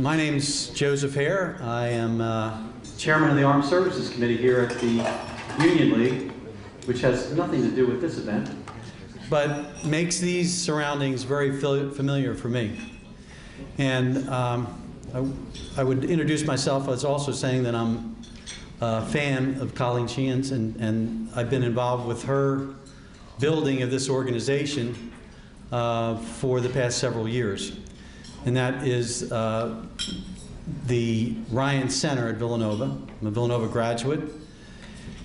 My name's Joseph Hare. I am chairman of the Armed Services Committee here at the Union League, which has nothing to do with this event, but makes these surroundings very familiar for me. And I would introduce myself as also saying that I'm a fan of Colleen Sheehan's, and I've been involved with her building of this organization for the past several years. And that is the Ryan Center at Villanova. I'm a Villanova graduate.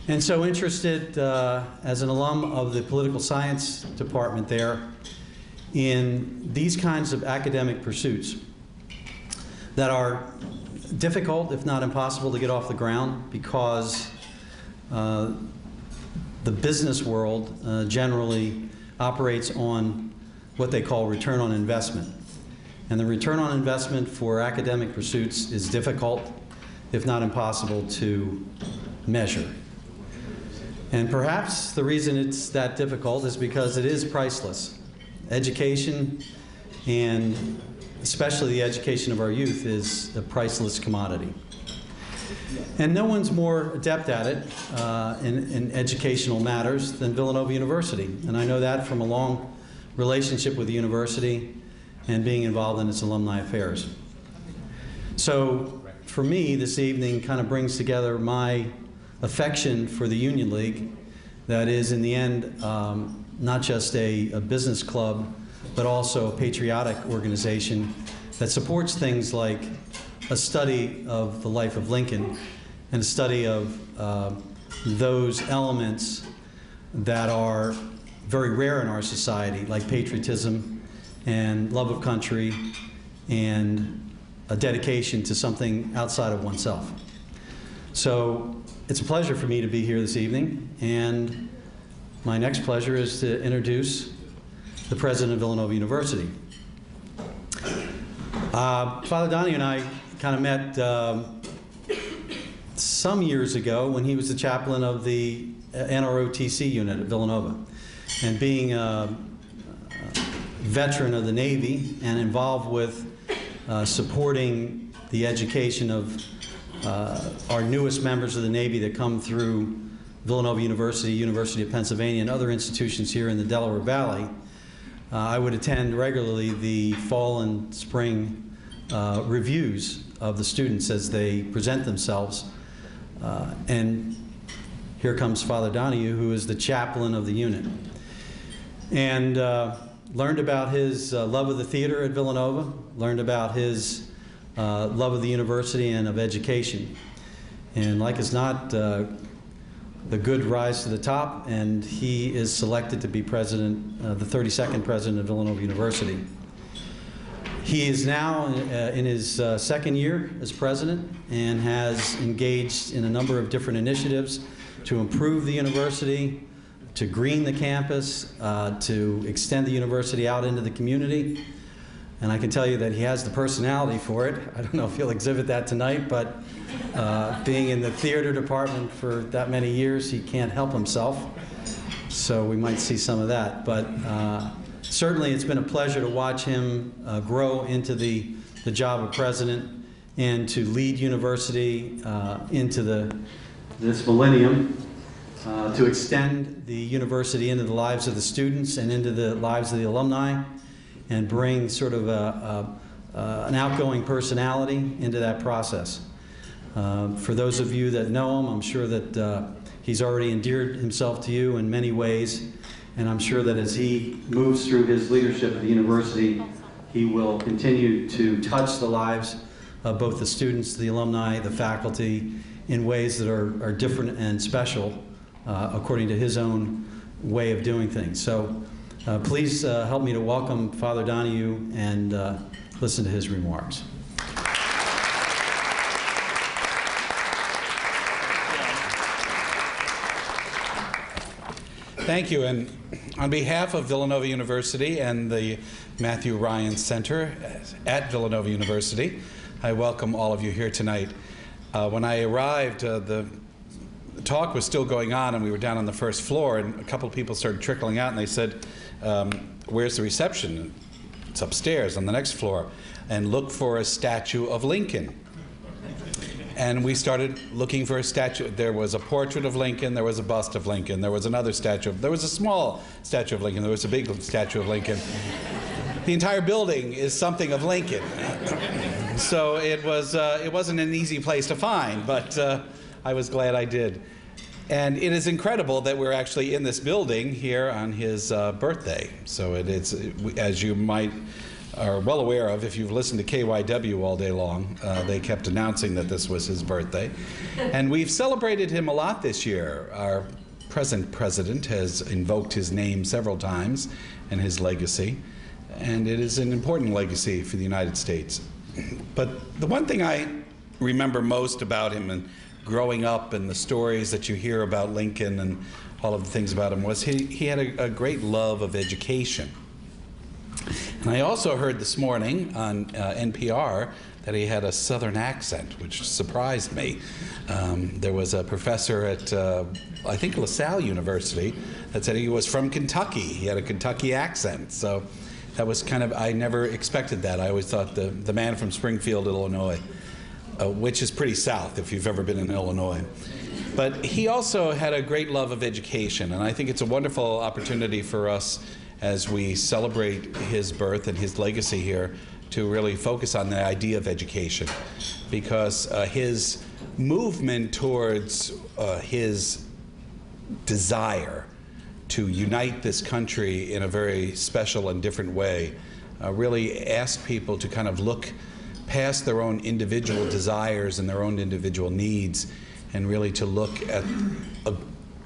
And so interested as an alum of the political science department there in these kinds of academic pursuits that are difficult, if not impossible, to get off the ground because the business world generally operates on what they call return on investment. And the return on investment for academic pursuits is difficult, if not impossible, to measure. And perhaps the reason it's that difficult is because it is priceless. Education, and especially the education of our youth, is a priceless commodity. And no one's more adept at it in educational matters than Villanova University. And I know that from a long relationship with the university and being involved in its alumni affairs. So for me, this evening kind of brings together my affection for the Union League that is, in the end, not just a business club, but also a patriotic organization that supports things like a study of the life of Lincoln and a study of those elements that are very rare in our society, like patriotism and love of country and a dedication to something outside of oneself. So it's a pleasure for me to be here this evening, and my next pleasure is to introduce the president of Villanova University. Father Donnie and I kind of met some years ago when he was the chaplain of the NROTC unit at Villanova. And being a veteran of the Navy and involved with supporting the education of our newest members of the Navy that come through Villanova University, University of Pennsylvania, and other institutions here in the Delaware Valley, I would attend regularly the fall and spring reviews of the students as they present themselves. And here comes Father Donahue, who is the chaplain of the unit. And learned about his love of the theater at Villanova, learned about his love of the university and of education. And like as not, the good rise to the top, and he is selected to be president, the 32nd president of Villanova University. He is now in his second year as president and has engaged in a number of different initiatives to improve the university, to green the campus, to extend the university out into the community. And I can tell you that he has the personality for it. I don't know if he'll exhibit that tonight, but being in the theater department for that many years, he can't help himself. So we might see some of that. But certainly it's been a pleasure to watch him grow into the job of president and to lead university into this millennium. To extend the university into the lives of the students and into the lives of the alumni, and bring sort of an outgoing personality into that process. For those of you that know him, I'm sure that he's already endeared himself to you in many ways, and I'm sure that as he moves through his leadership of the university, he will continue to touch the lives of both the students, the alumni, the faculty, in ways that are different and special, according to his own way of doing things. So please help me to welcome Father Donahue and listen to his remarks. Thank you, and on behalf of Villanova University and the Matthew Ryan Center at Villanova University, I welcome all of you here tonight. When I arrived, the talk was still going on, and we were down on the first floor, and a couple of people started trickling out, and they said, "Where's the reception?" it's upstairs on the next floor, and look for a statue of Lincoln. And we started looking for a statue. There was a portrait of Lincoln, there was a bust of Lincoln, there was another statue, there was a small statue of Lincoln, there was a big statue of Lincoln. The entire building is something of Lincoln. So it wasn't an easy place to find, but I was glad I did. And it is incredible that we're actually in this building here on his birthday. So it's, as you might are well aware of, if you've listened to KYW all day long, they kept announcing that this was his birthday. And we've celebrated him a lot this year. Our present president has invoked his name several times and his legacy. And it is an important legacy for the United States. But the one thing I remember most about him and growing up and the stories that you hear about Lincoln and all of the things about him was he had a great love of education. And I also heard this morning on NPR that he had a Southern accent, which surprised me. There was a professor at, I think, LaSalle University that said he was from Kentucky. He had a Kentucky accent. So that was kind of, I never expected that. I always thought the man from Springfield, Illinois, which is pretty south if you've ever been in Illinois. But he also had a great love of education, and I think it's a wonderful opportunity for us as we celebrate his birth and his legacy here to really focus on the idea of education, because his movement towards his desire to unite this country in a very special and different way really asked people to kind of look past their own individual desires and their own individual needs and really to look at a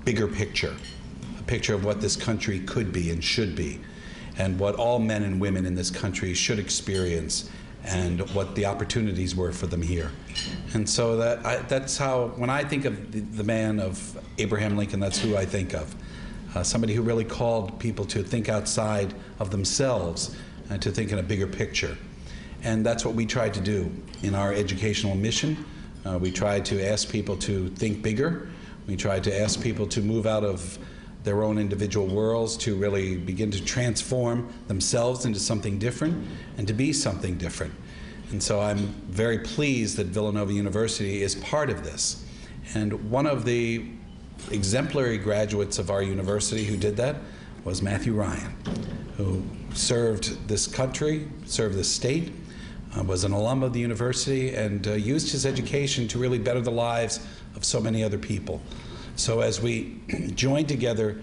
bigger picture, a picture of what this country could be and should be, and what all men and women in this country should experience and what the opportunities were for them here. And so that's how, when I think of the man of Abraham Lincoln, that's who I think of. Somebody who really called people to think outside of themselves and to think in a bigger picture. And that's what we try to do in our educational mission. We try to ask people to think bigger. We try to ask people to move out of their own individual worlds, to really begin to transform themselves into something different and to be something different. And so I'm very pleased that Villanova University is part of this. And one of the exemplary graduates of our university who did that was Matthew Ryan, who served this country, served this state, was an alum of the university, and used his education to really better the lives of so many other people. So as we join together,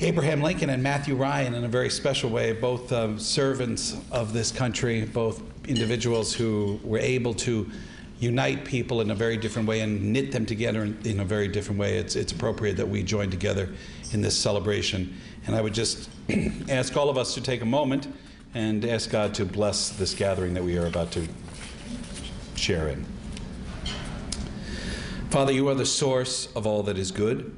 Abraham Lincoln and Matthew Ryan in a very special way, both servants of this country, both individuals who were able to unite people in a very different way and knit them together in a very different way. It's appropriate that we join together in this celebration. And I would just ask all of us to take a moment and ask God to bless this gathering that we are about to share in. Father, you are the source of all that is good.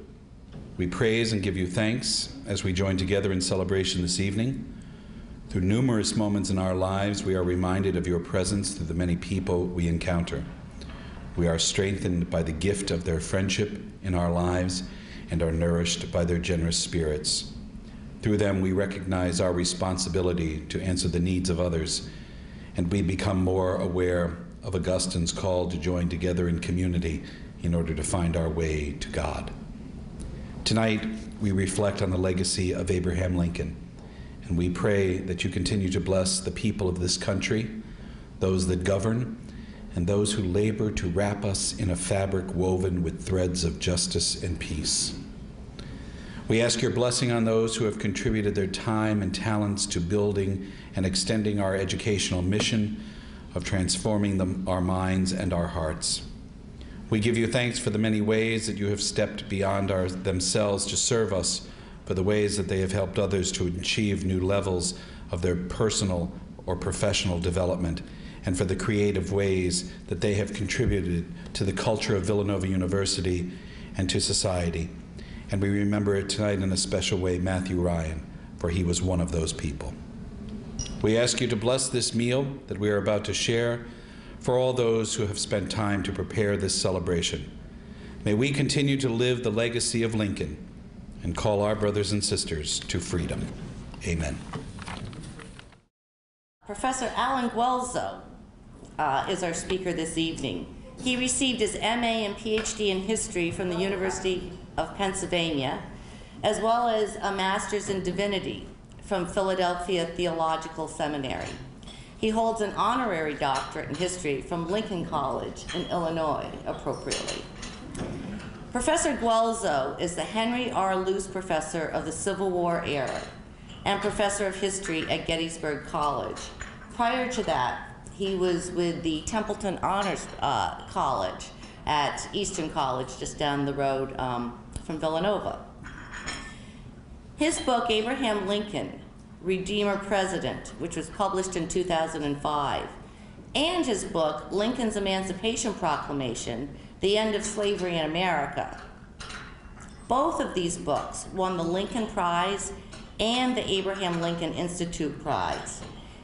We praise and give you thanks as we join together in celebration this evening. Through numerous moments in our lives, we are reminded of your presence through the many people we encounter. We are strengthened by the gift of their friendship in our lives and are nourished by their generous spirits. Through them, we recognize our responsibility to answer the needs of others, and we become more aware of Augustine's call to join together in community in order to find our way to God. Tonight, we reflect on the legacy of Abraham Lincoln. And we pray that you continue to bless the people of this country, those that govern, and those who labor to wrap us in a fabric woven with threads of justice and peace. We ask your blessing on those who have contributed their time and talents to building and extending our educational mission of transforming our minds and our hearts. We give you thanks for the many ways that you have stepped beyond themselves to serve us, for the ways that they have helped others to achieve new levels of their personal or professional development, and for the creative ways that they have contributed to the culture of Villanova University and to society. And we remember tonight in a special way Matthew Ryan, for he was one of those people. We ask you to bless this meal that we are about to share for all those who have spent time to prepare this celebration. May we continue to live the legacy of Lincoln, and call our brothers and sisters to freedom. Amen. Professor Alan Guelzo is our speaker this evening. He received his MA and PhD in history from the University of Pennsylvania, as well as a master's in divinity from Philadelphia Theological Seminary. He holds an honorary doctorate in history from Lincoln College in Illinois, appropriately. Professor Guelzo is the Henry R. Luce Professor of the Civil War era and Professor of History at Gettysburg College. Prior to that, he was with the Templeton Honors College at Eastern College, just down the road from Villanova. His book, Abraham Lincoln, Redeemer President, which was published in 2005, and his book, Lincoln's Emancipation Proclamation, The End of Slavery in America. Both of these books won the Lincoln Prize and the Abraham Lincoln Institute Prize,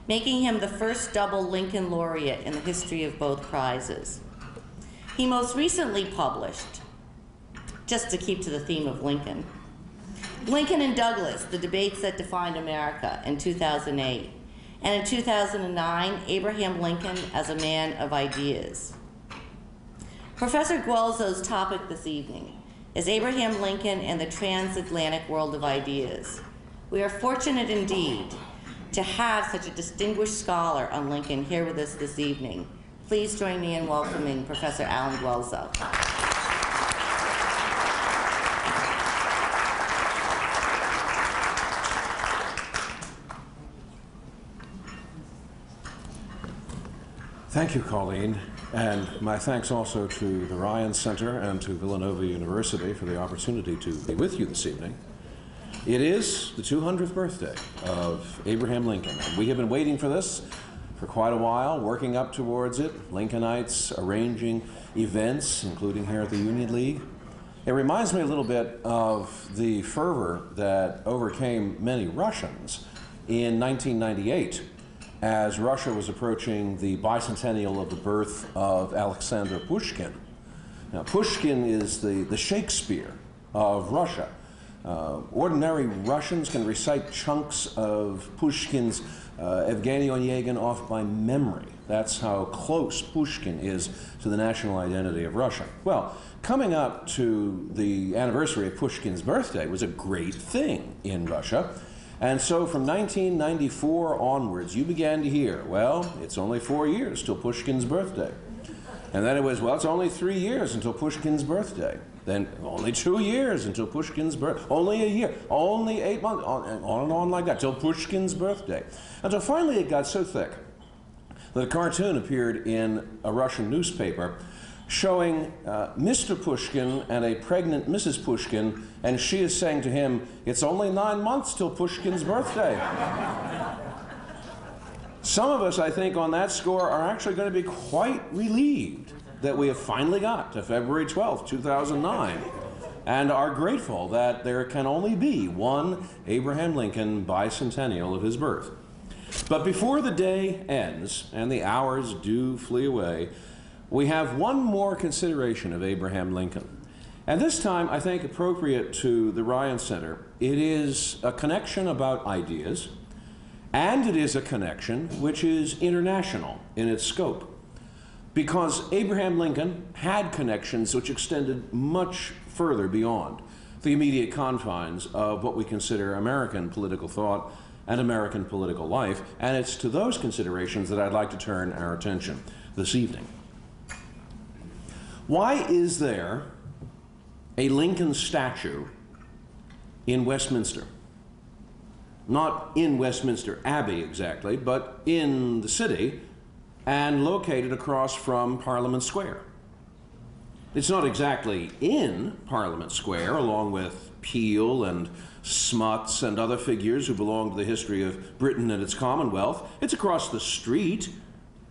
making him the first double Lincoln laureate in the history of both prizes. He most recently published, just to keep to the theme of Lincoln, Lincoln and Douglas, The Debates That Defined America, in 2008, and in 2009, Abraham Lincoln as a Man of Ideas. Professor Guelzo's topic this evening is Abraham Lincoln and the Transatlantic World of Ideas. We are fortunate indeed to have such a distinguished scholar on Lincoln here with us this evening. Please join me in welcoming Professor Alan Guelzo. Thank you, Colleen, and my thanks also to the Ryan Center and to Villanova University for the opportunity to be with you this evening. It is the 200th birthday of Abraham Lincoln, and we have been waiting for this for quite a while, working up towards it, Lincolnites arranging events, including here at the Union League. It reminds me a little bit of the fervor that overcame many Russians in 1998 as Russia was approaching the bicentennial of the birth of Alexander Pushkin. Now, Pushkin is the Shakespeare of Russia. Ordinary Russians can recite chunks of Pushkin's Evgeny Onegin off by memory. That's how close Pushkin is to the national identity of Russia. Well, coming up to the anniversary of Pushkin's birthday was a great thing in Russia. And so from 1994 onwards, you began to hear, well, it's only 4 years till Pushkin's birthday. And then it was, well, it's only 3 years until Pushkin's birthday. Then only 2 years until Pushkin's birthday, only a year, only 8 months, on and on like that, till Pushkin's birthday. Until finally it got so thick that a cartoon appeared in a Russian newspaper showing Mr. Pushkin and a pregnant Mrs. Pushkin, and she is saying to him, it's only 9 months till Pushkin's birthday. Some of us, I think, on that score are actually going to be quite relieved that we have finally got to February 12, 2009, and are grateful that there can only be one Abraham Lincoln bicentennial of his birth. But before the day ends, and the hours do flee away, we have one more consideration of Abraham Lincoln. And this time, I think, appropriate to the Ryan Center. It is a connection about ideas, and it is a connection which is international in its scope, because Abraham Lincoln had connections which extended much further beyond the immediate confines of what we consider American political thought and American political life, and it's to those considerations that I'd like to turn our attention this evening. Why is there a Lincoln statue in Westminster? Not in Westminster Abbey exactly, but in the city and located across from Parliament Square. It's not exactly in Parliament Square, along with Peel and Smuts and other figures who belong to the history of Britain and its Commonwealth. It's across the street,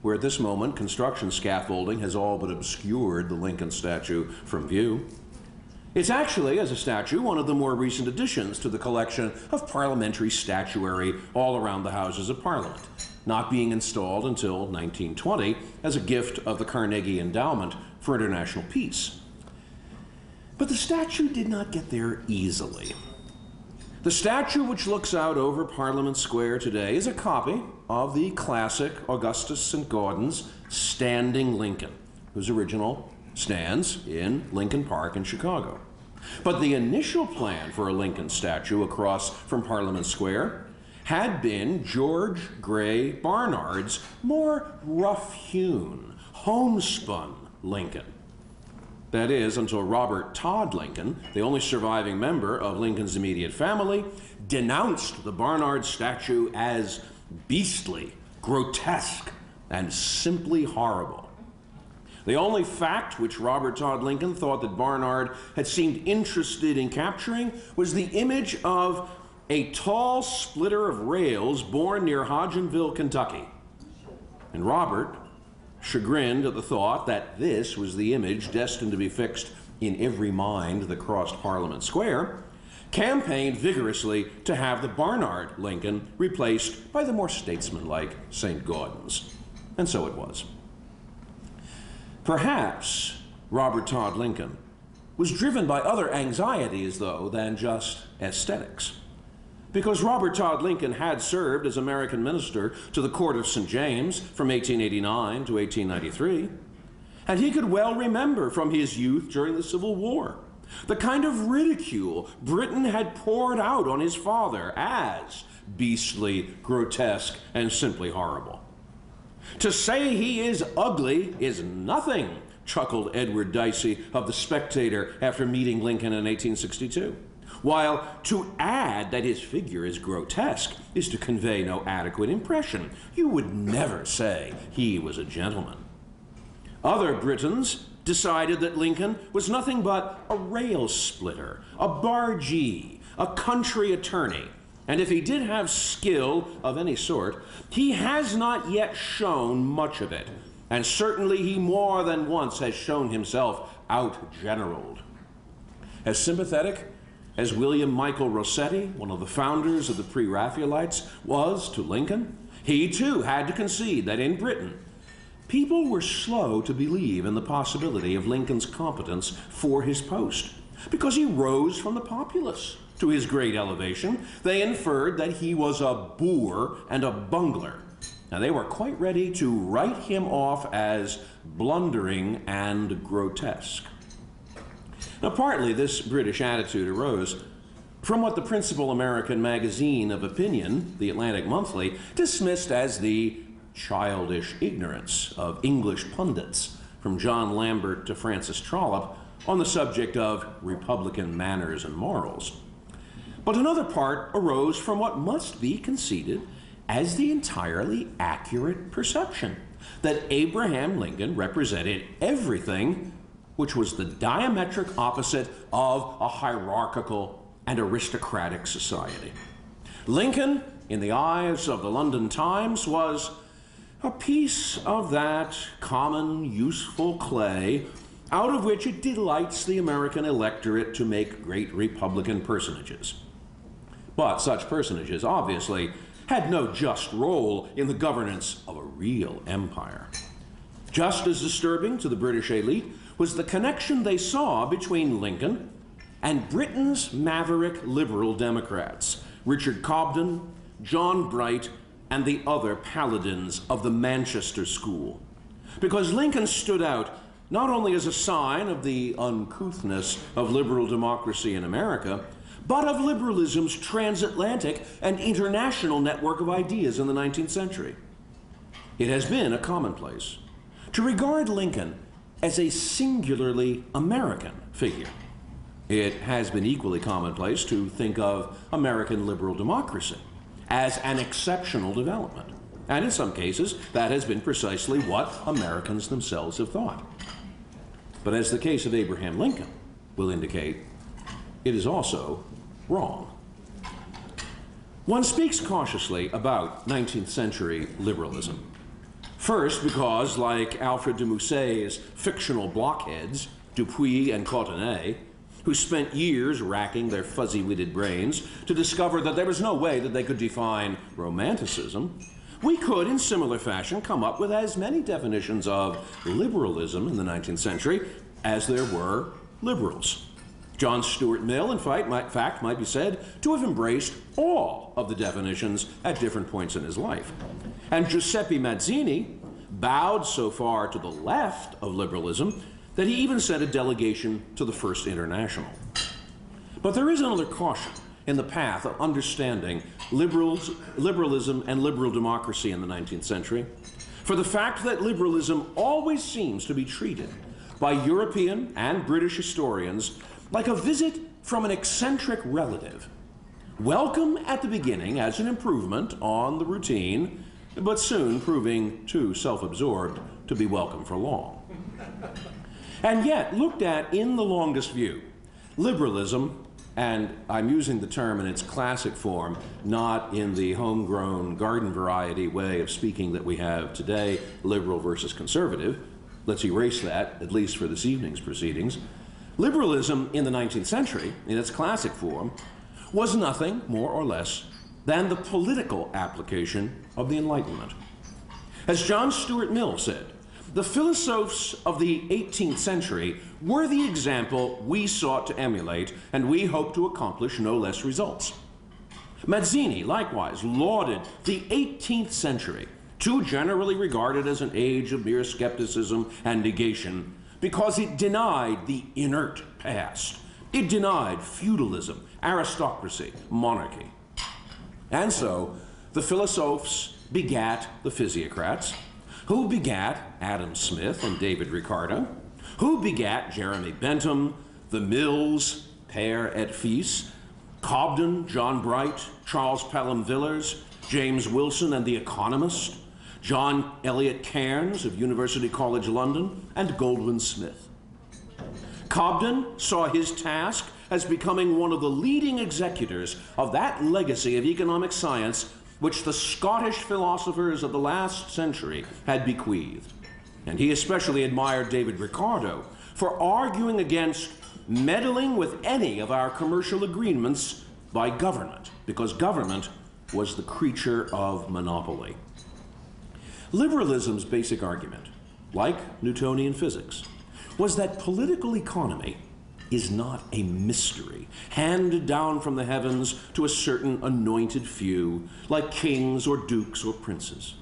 where at this moment construction scaffolding has all but obscured the Lincoln statue from view. It's actually, as a statue, one of the more recent additions to the collection of parliamentary statuary all around the Houses of Parliament, not being installed until 1920 as a gift of the Carnegie Endowment for International Peace. But the statue did not get there easily. The statue which looks out over Parliament Square today is a copy of the classic Augustus St. Gaudens' Standing Lincoln, whose original stands in Lincoln Park in Chicago. But the initial plan for a Lincoln statue across from Parliament Square had been George Gray Barnard's more rough-hewn, homespun Lincoln. That is, until Robert Todd Lincoln, the only surviving member of Lincoln's immediate family, denounced the Barnard statue as beastly, grotesque, and simply horrible. The only fact which Robert Todd Lincoln thought that Barnard had seemed interested in capturing was the image of a tall splitter of rails born near Hodgenville, Kentucky. And Robert, chagrined at the thought that this was the image destined to be fixed in every mind that crossed Parliament Square, campaigned vigorously to have the Barnard Lincoln replaced by the more statesmanlike St. Gaudens. And so it was. Perhaps Robert Todd Lincoln was driven by other anxieties, though, than just aesthetics. Because Robert Todd Lincoln had served as American minister to the court of St. James from 1889 to 1893, and he could well remember from his youth during the Civil War the kind of ridicule Britain had poured out on his father as beastly, grotesque, and simply horrible. "To say he is ugly is nothing," chuckled Edward Dicey of The Spectator after meeting Lincoln in 1862. While to add that his figure is grotesque is to convey no adequate impression. You would never say he was a gentleman. Other Britons decided that Lincoln was nothing but a rail splitter, a bargee, a country attorney, and if he did have skill of any sort, he has not yet shown much of it, and certainly he more than once has shown himself out-generaled. As sympathetic as William Michael Rossetti, one of the founders of the Pre-Raphaelites, was to Lincoln, he too had to concede that in Britain, people were slow to believe in the possibility of Lincoln's competence for his post. Because he rose from the populace to his great elevation, they inferred that he was a boor and a bungler. Now, they were quite ready to write him off as blundering and grotesque. Now, partly this British attitude arose from what the principal American magazine of opinion, the Atlantic Monthly, dismissed as the childish ignorance of English pundits, from John Lambert to Francis Trollope, on the subject of Republican manners and morals. But another part arose from what must be conceded as the entirely accurate perception that Abraham Lincoln represented everything which was the diametric opposite of a hierarchical and aristocratic society. Lincoln, in the eyes of the London Times, was a piece of that common, useful clay out of which it delights the American electorate to make great Republican personages. But such personages, obviously, had no just role in the governance of a real empire. Just as disturbing to the British elite was the connection they saw between Lincoln and Britain's maverick liberal Democrats, Richard Cobden, John Bright, and the other paladins of the Manchester school. Because Lincoln stood out not only as a sign of the uncouthness of liberal democracy in America, but of liberalism's transatlantic and international network of ideas in the 19th century. It has been a commonplace to regard Lincoln as a singularly American figure. It has been equally commonplace to think of American liberal democracy as an exceptional development. And in some cases, that has been precisely what Americans themselves have thought. But as the case of Abraham Lincoln will indicate, it is also wrong. One speaks cautiously about 19th century liberalism. First, because, like Alfred de Musset's fictional blockheads, Dupuy and Courtenay, who spent years racking their fuzzy-witted brains to discover that there was no way that they could define romanticism, we could, in similar fashion, come up with as many definitions of liberalism in the 19th century as there were liberals. John Stuart Mill, in fact, might be said to have embraced all of the definitions at different points in his life. And Giuseppe Mazzini bowed so far to the left of liberalism that he even sent a delegation to the First International. But there is another caution in the path of understanding liberalism and liberal democracy in the 19th century, for the fact that liberalism always seems to be treated by European and British historians like a visit from an eccentric relative. Welcome at the beginning as an improvement on the routine, but soon proving too self-absorbed to be welcome for long. And yet, looked at in the longest view, liberalism, and I'm using the term in its classic form, not in the homegrown garden variety way of speaking that we have today, liberal versus conservative. Let's erase that, at least for this evening's proceedings. Liberalism in the 19th century, in its classic form, was nothing more or less than the political application of the Enlightenment. As John Stuart Mill said, the philosophes of the 18th century were the example we sought to emulate, and we hoped to accomplish no less results. Mazzini likewise lauded the 18th century, too generally regarded as an age of mere skepticism and negation, because it denied the inert past. It denied feudalism, aristocracy, monarchy. And so, the philosophes begat the physiocrats, who begat Adam Smith and David Ricardo, who begat Jeremy Bentham, the Mills, Père et Fils, Cobden, John Bright, Charles Pelham Villers, James Wilson and the Economist, John Eliot Cairns of University College London, and Goldwin Smith. Cobden saw his task as becoming one of the leading executors of that legacy of economic science which the Scottish philosophers of the last century had bequeathed. And he especially admired David Ricardo for arguing against meddling with any of our commercial agreements by government, because government was the creature of monopoly. Liberalism's basic argument, like Newtonian physics, was that political economy is not a mystery handed down from the heavens to a certain anointed few, like kings or dukes or princes.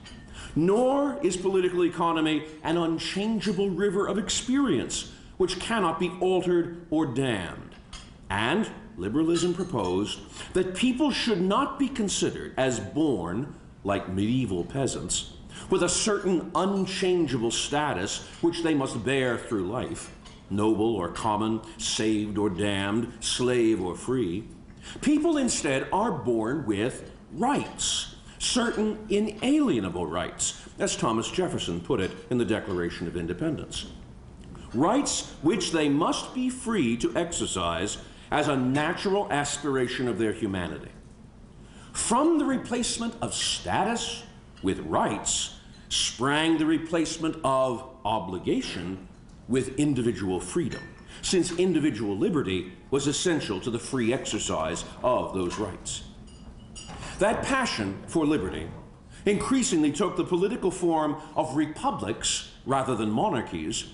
Nor is political economy an unchangeable river of experience which cannot be altered or dammed. And liberalism proposed that people should not be considered as born, like medieval peasants, with a certain unchangeable status which they must bear through life, noble or common, saved or damned, slave or free. People instead are born with rights, certain inalienable rights, as Thomas Jefferson put it in the Declaration of Independence. Rights which they must be free to exercise as a natural aspiration of their humanity. From the replacement of status with rights sprang the replacement of obligation with individual freedom, since individual liberty was essential to the free exercise of those rights. That passion for liberty increasingly took the political form of republics rather than monarchies,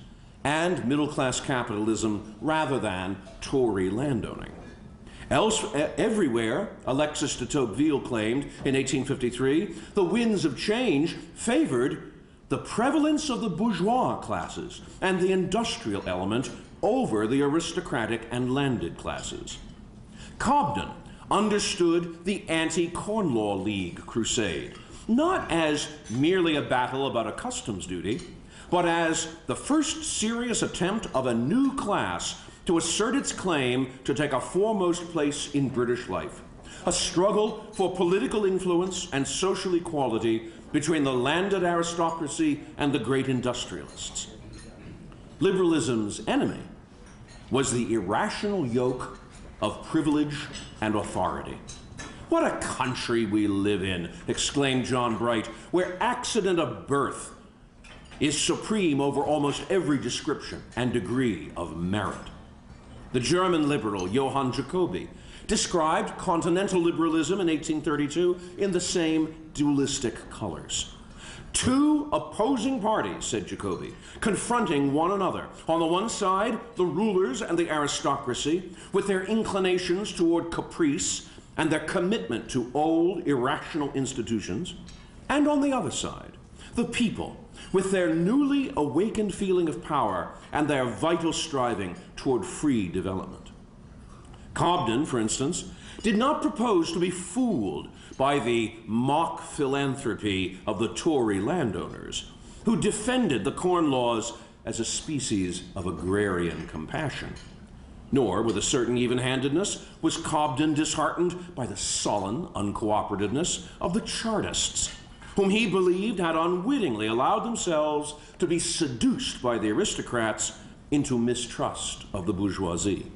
and middle-class capitalism rather than Tory landowning. Everywhere, Alexis de Tocqueville claimed in 1853, the winds of change favored the prevalence of the bourgeois classes and the industrial element over the aristocratic and landed classes. Cobden understood the anti-Corn Law League crusade, not as merely a battle about a customs duty, but as the first serious attempt of a new class to assert its claim to take a foremost place in British life, a struggle for political influence and social equality between the landed aristocracy and the great industrialists. Liberalism's enemy was the irrational yoke of privilege and authority. "What a country we live in," exclaimed John Bright, "where accident of birth is supreme over almost every description and degree of merit." The German liberal Johann Jacobi described continental liberalism in 1832 in the same dualistic colors. Two opposing parties, said Jacobi, confronting one another. On the one side, the rulers and the aristocracy, with their inclinations toward caprice and their commitment to old, irrational institutions. And on the other side, the people, with their newly awakened feeling of power and their vital striving toward free development. Cobden, for instance, did not propose to be fooled by the mock philanthropy of the Tory landowners, who defended the Corn Laws as a species of agrarian compassion. Nor, with a certain even-handedness, was Cobden disheartened by the sullen uncooperativeness of the Chartists, whom he believed had unwittingly allowed themselves to be seduced by the aristocrats into mistrust of the bourgeoisie.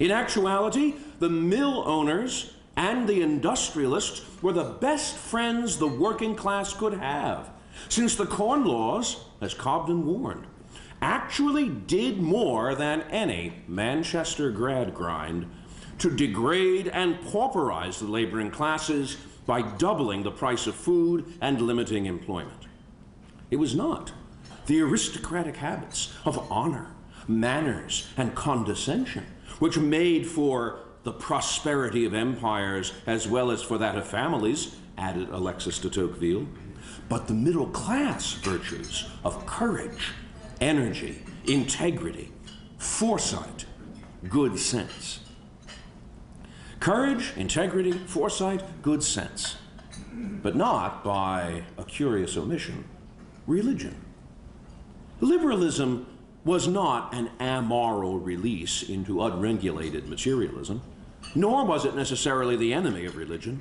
In actuality, the mill owners and the industrialists were the best friends the working class could have, since the Corn Laws, as Cobden warned, actually did more than any Manchester grad grind to degrade and pauperize the laboring classes by doubling the price of food and limiting employment. It was not the aristocratic habits of honor, manners, and condescension which made for the prosperity of empires as well as for that of families, added Alexis de Tocqueville, but the middle class virtues of courage, energy, integrity, foresight, good sense. Courage, integrity, foresight, good sense, but not, by a curious omission, religion. Liberalism was not an amoral release into unregulated materialism, nor was it necessarily the enemy of religion.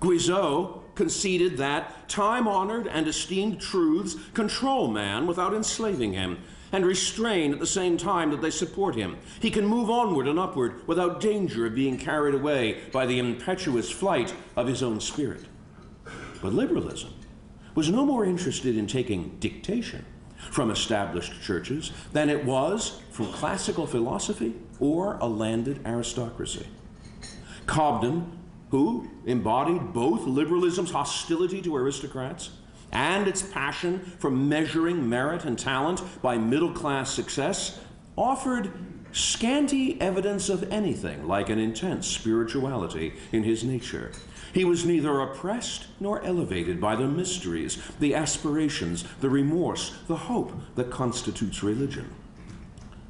Guizot conceded that time-honored and esteemed truths control man without enslaving him, and restrain at the same time that they support him. He can move onward and upward without danger of being carried away by the impetuous flight of his own spirit. But liberalism was no more interested in taking dictation from established churches than it was from classical philosophy or a landed aristocracy. Cobden, who embodied both liberalism's hostility to aristocrats and its passion for measuring merit and talent by middle-class success, offered scanty evidence of anything like an intense spirituality in his nature. He was neither oppressed nor elevated by the mysteries, the aspirations, the remorse, the hope that constitutes religion.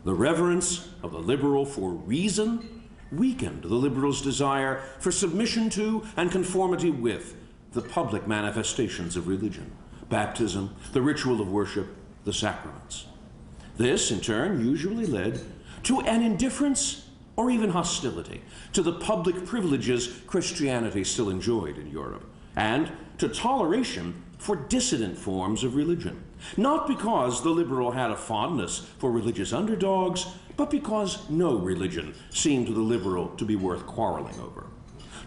The reverence of the liberal for reason weakened the liberal's desire for submission to and conformity with the public manifestations of religion, baptism, the ritual of worship, the sacraments. This, in turn, usually led to an indifference or even hostility to the public privileges Christianity still enjoyed in Europe, and to toleration for dissident forms of religion. Not because the liberal had a fondness for religious underdogs, but because no religion seemed to the liberal to be worth quarreling over.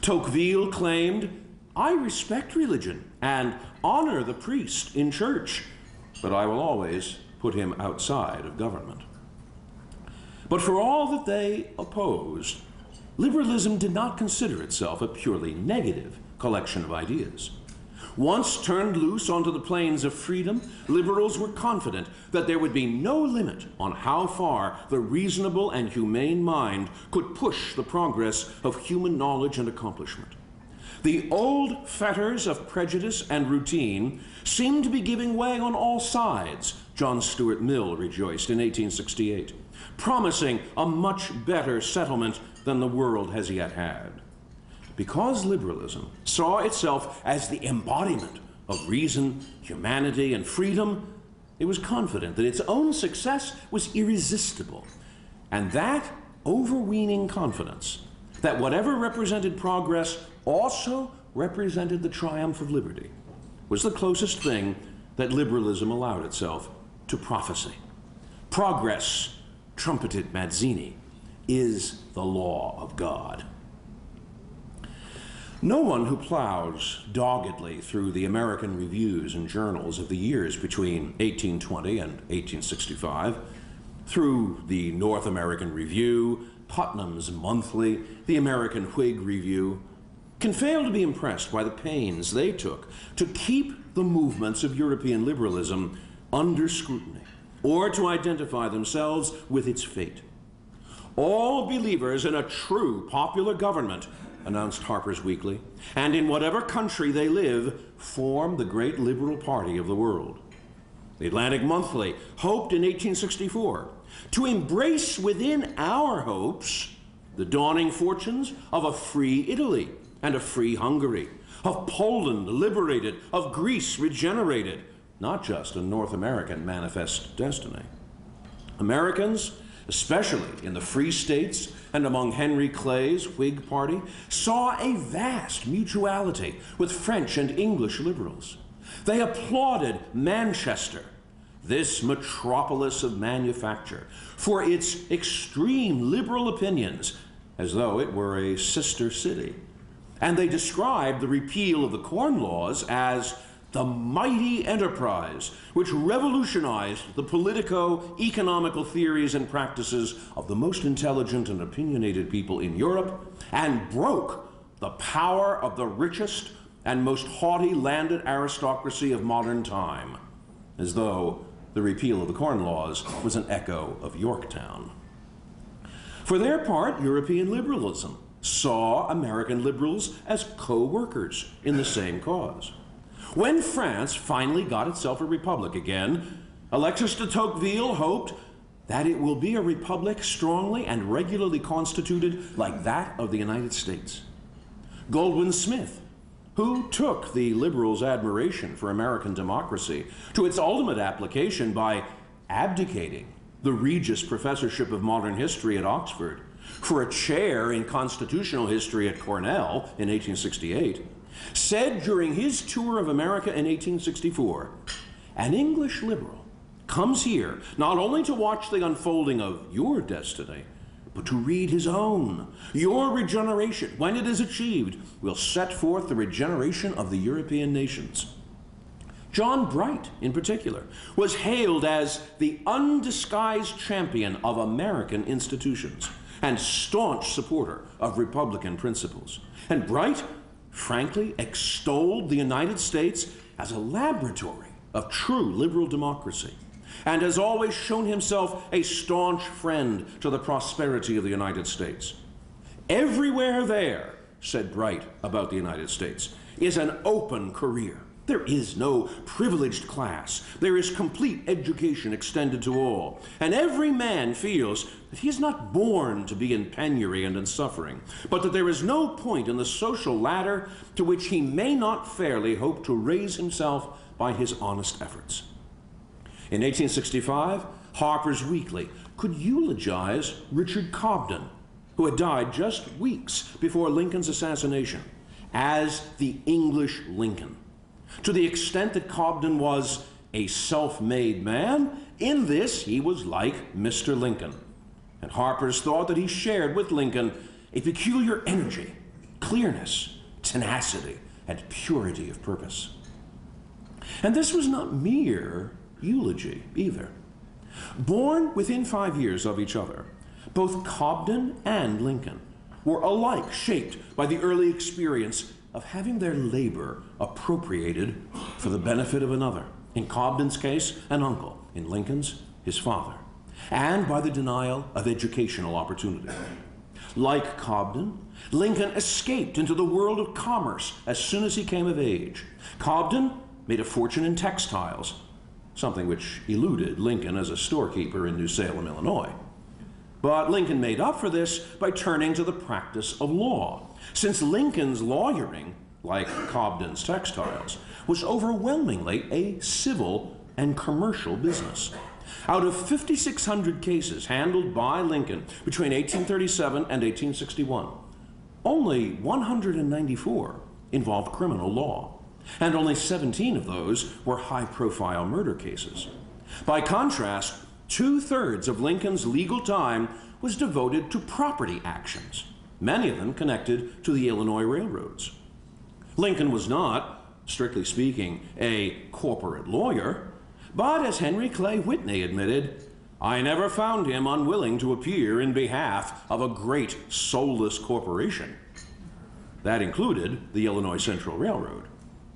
Tocqueville claimed, "I respect religion and honor the priest in church, but I will always put him outside of government." But for all that they opposed, liberalism did not consider itself a purely negative collection of ideas. Once turned loose onto the plains of freedom, liberals were confident that there would be no limit on how far the reasonable and humane mind could push the progress of human knowledge and accomplishment. The old fetters of prejudice and routine seemed to be giving way on all sides, John Stuart Mill rejoiced in 1868, promising a much better settlement than the world has yet had. Because liberalism saw itself as the embodiment of reason, humanity, and freedom, it was confident that its own success was irresistible. And that overweening confidence that whatever represented progress also represented the triumph of liberty was the closest thing that liberalism allowed itself to prophecy. Progress, trumpeted Mazzini, is the law of God. No one who plows doggedly through the American reviews and journals of the years between 1820 and 1865, through the North American Review, Putnam's Monthly, the American Whig Review, can fail to be impressed by the pains they took to keep the movements of European liberalism under scrutiny, or to identify themselves with its fate. "All believers in a true popular government," announced Harper's Weekly, "and in whatever country they live, form the great liberal party of the world." The Atlantic Monthly hoped in 1864 to embrace within our hopes the dawning fortunes of a free Italy and a free Hungary, of Poland liberated, of Greece regenerated, not just a North American manifest destiny. Americans, especially in the free states and among Henry Clay's Whig party, saw a vast mutuality with French and English liberals. They applauded Manchester, this metropolis of manufacture, for its extreme liberal opinions, as though it were a sister city. And they described the repeal of the Corn Laws as the mighty enterprise which revolutionized the politico-economical theories and practices of the most intelligent and opinionated people in Europe, and broke the power of the richest and most haughty landed aristocracy of modern time, as though the repeal of the Corn Laws was an echo of Yorktown. For their part, European liberalism saw American liberals as co-workers in the same cause. When France finally got itself a republic again, Alexis de Tocqueville hoped that it will be a republic strongly and regularly constituted like that of the United States. Goldwin Smith, who took the liberals' admiration for American democracy to its ultimate application by abdicating the Regius Professorship of Modern History at Oxford for a chair in constitutional history at Cornell in 1868, said during his tour of America in 1864, "An English liberal comes here not only to watch the unfolding of your destiny, but to read his own. Your regeneration, when it is achieved, will set forth the regeneration of the European nations." John Bright, in particular, was hailed as the undisguised champion of American institutions and staunch supporter of Republican principles. And Bright frankly extolled the United States as a laboratory of true liberal democracy, and has always shown himself a staunch friend to the prosperity of the United States. "Everywhere there," said Bright about the United States, "is an open career. There is no privileged class. There is complete education extended to all. And every man feels that he is not born to be in penury and in suffering, but that there is no point in the social ladder to which he may not fairly hope to raise himself by his honest efforts." In 1865, Harper's Weekly could eulogize Richard Cobden, who had died just weeks before Lincoln's assassination, as the English Lincoln, to the extent that Cobden was a self-made man. In this, he was like Mr. Lincoln. And Harper's thought that he shared with Lincoln a peculiar energy, clearness, tenacity, and purity of purpose. And this was not mere eulogy either. Born within 5 years of each other, both Cobden and Lincoln were alike shaped by the early experience of having their labor appropriated for the benefit of another, in Cobden's case, an uncle, in Lincoln's, his father, and by the denial of educational opportunity. Like Cobden, Lincoln escaped into the world of commerce as soon as he came of age. Cobden made a fortune in textiles, something which eluded Lincoln as a storekeeper in New Salem, Illinois. But Lincoln made up for this by turning to the practice of law, since Lincoln's lawyering, like Cobden's textiles, was overwhelmingly a civil and commercial business. Out of 5,600 cases handled by Lincoln between 1837 and 1861, only 194 involved criminal law, and only 17 of those were high-profile murder cases. By contrast, two-thirds of Lincoln's legal time was devoted to property actions, many of them connected to the Illinois railroads. Lincoln was not, strictly speaking, a corporate lawyer, but as Henry Clay Whitney admitted, "I never found him unwilling to appear in behalf of a great soulless corporation." That included the Illinois Central Railroad,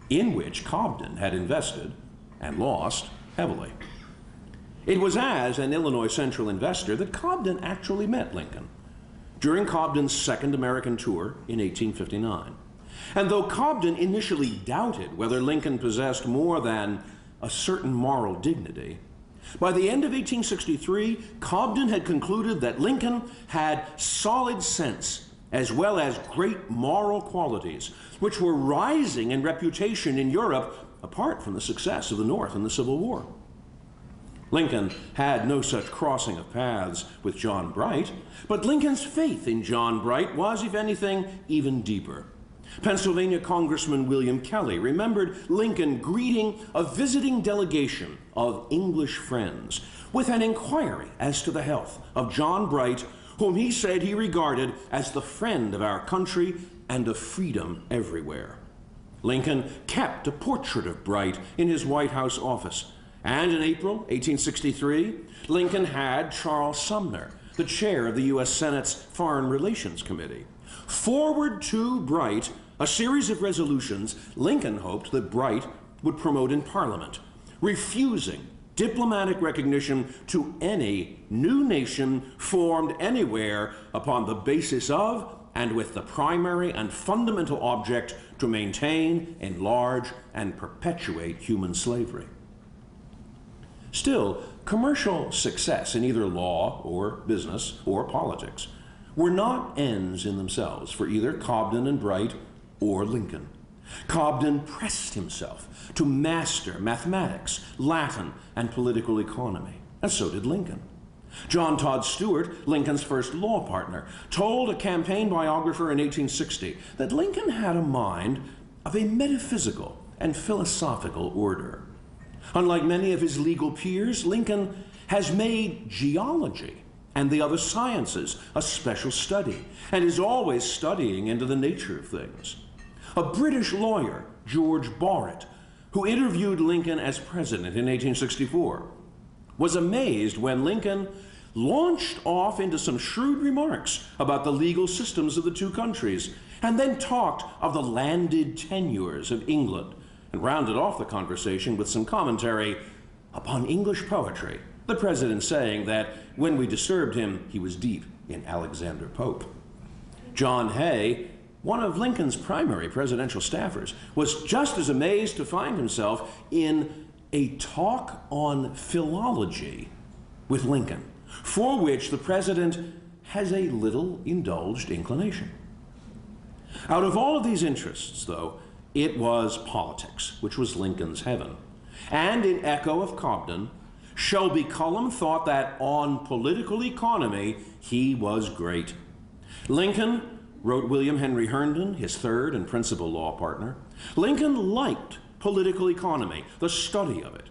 in which Cobden had invested and lost heavily. It was as an Illinois Central investor that Cobden actually met Lincoln during Cobden's second American tour in 1859. And though Cobden initially doubted whether Lincoln possessed more than a certain moral dignity, by the end of 1863, Cobden had concluded that Lincoln had solid sense as well as great moral qualities, which were rising in reputation in Europe apart from the success of the North in the Civil War. Lincoln had no such crossing of paths with John Bright, but Lincoln's faith in John Bright was, if anything, even deeper. Pennsylvania Congressman William Kelly remembered Lincoln greeting a visiting delegation of English friends with an inquiry as to the health of John Bright, whom he said he regarded as the friend of our country and of freedom everywhere. Lincoln kept a portrait of Bright in his White House office, and in April 1863, Lincoln had Charles Sumner, the chair of the U.S. Senate's Foreign Relations Committee, forward to Bright a series of resolutions Lincoln hoped that Bright would promote in Parliament, refusing diplomatic recognition to any new nation formed anywhere upon the basis of and with the primary and fundamental object to maintain, enlarge, and perpetuate human slavery. Still, commercial success in either law or business or politics were not ends in themselves for either Cobden and Bright or Lincoln. Cobden pressed himself to master mathematics, Latin, and political economy, and so did Lincoln. John Todd Stewart, Lincoln's first law partner, told a campaign biographer in 1860 that Lincoln had a mind of a metaphysical and philosophical order. Unlike many of his legal peers, Lincoln has made geology and the other sciences a special study, and is always studying into the nature of things. A British lawyer, George Borrett, who interviewed Lincoln as president in 1864, was amazed when Lincoln launched off into some shrewd remarks about the legal systems of the two countries, and then talked of the landed tenures of England, and rounded off the conversation with some commentary upon English poetry, the president saying that when we disturbed him, he was deep in Alexander Pope. John Hay, one of Lincoln's primary presidential staffers, was just as amazed to find himself in a talk on philology with Lincoln, for which the president has a little indulged inclination. Out of all of these interests, though, it was politics, which was Lincoln's heaven. And in echo of Cobden, Shelby Cullom thought that on political economy, he was great. Lincoln, wrote William Henry Herndon, his third and principal law partner, Lincoln liked political economy, the study of it.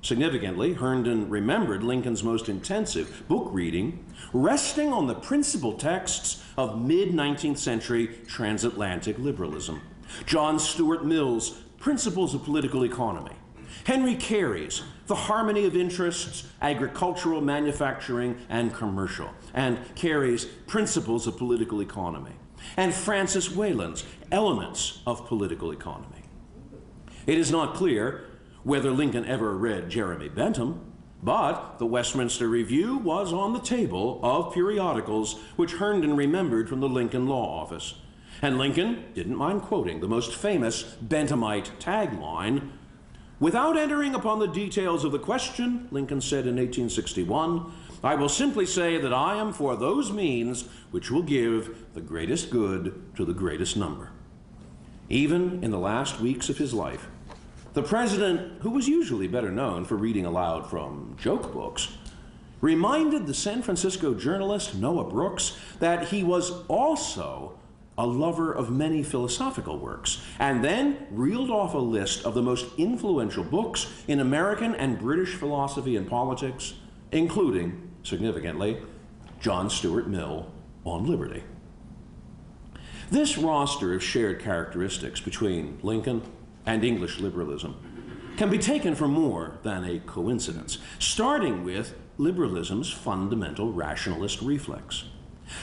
Significantly, Herndon remembered Lincoln's most intensive book reading, resting on the principal texts of mid-19th century transatlantic liberalism. John Stuart Mill's Principles of Political Economy, Henry Carey's The Harmony of Interests, Agricultural, Manufacturing, and Commercial, and Carey's Principles of Political Economy, and Francis Wayland's Elements of Political Economy. It is not clear whether Lincoln ever read Jeremy Bentham, but the Westminster Review was on the table of periodicals which Herndon remembered from the Lincoln Law Office. And Lincoln didn't mind quoting the most famous Benthamite tagline. Without entering upon the details of the question, Lincoln said in 1861, I will simply say that I am for those means which will give the greatest good to the greatest number. Even in the last weeks of his life, the president, who was usually better known for reading aloud from joke books, reminded the San Francisco journalist Noah Brooks that he was also a lover of many philosophical works, and then reeled off a list of the most influential books in American and British philosophy and politics, including, significantly, John Stuart Mill on liberty. This roster of shared characteristics between Lincoln and English liberalism can be taken for more than a coincidence, starting with liberalism's fundamental rationalist reflex.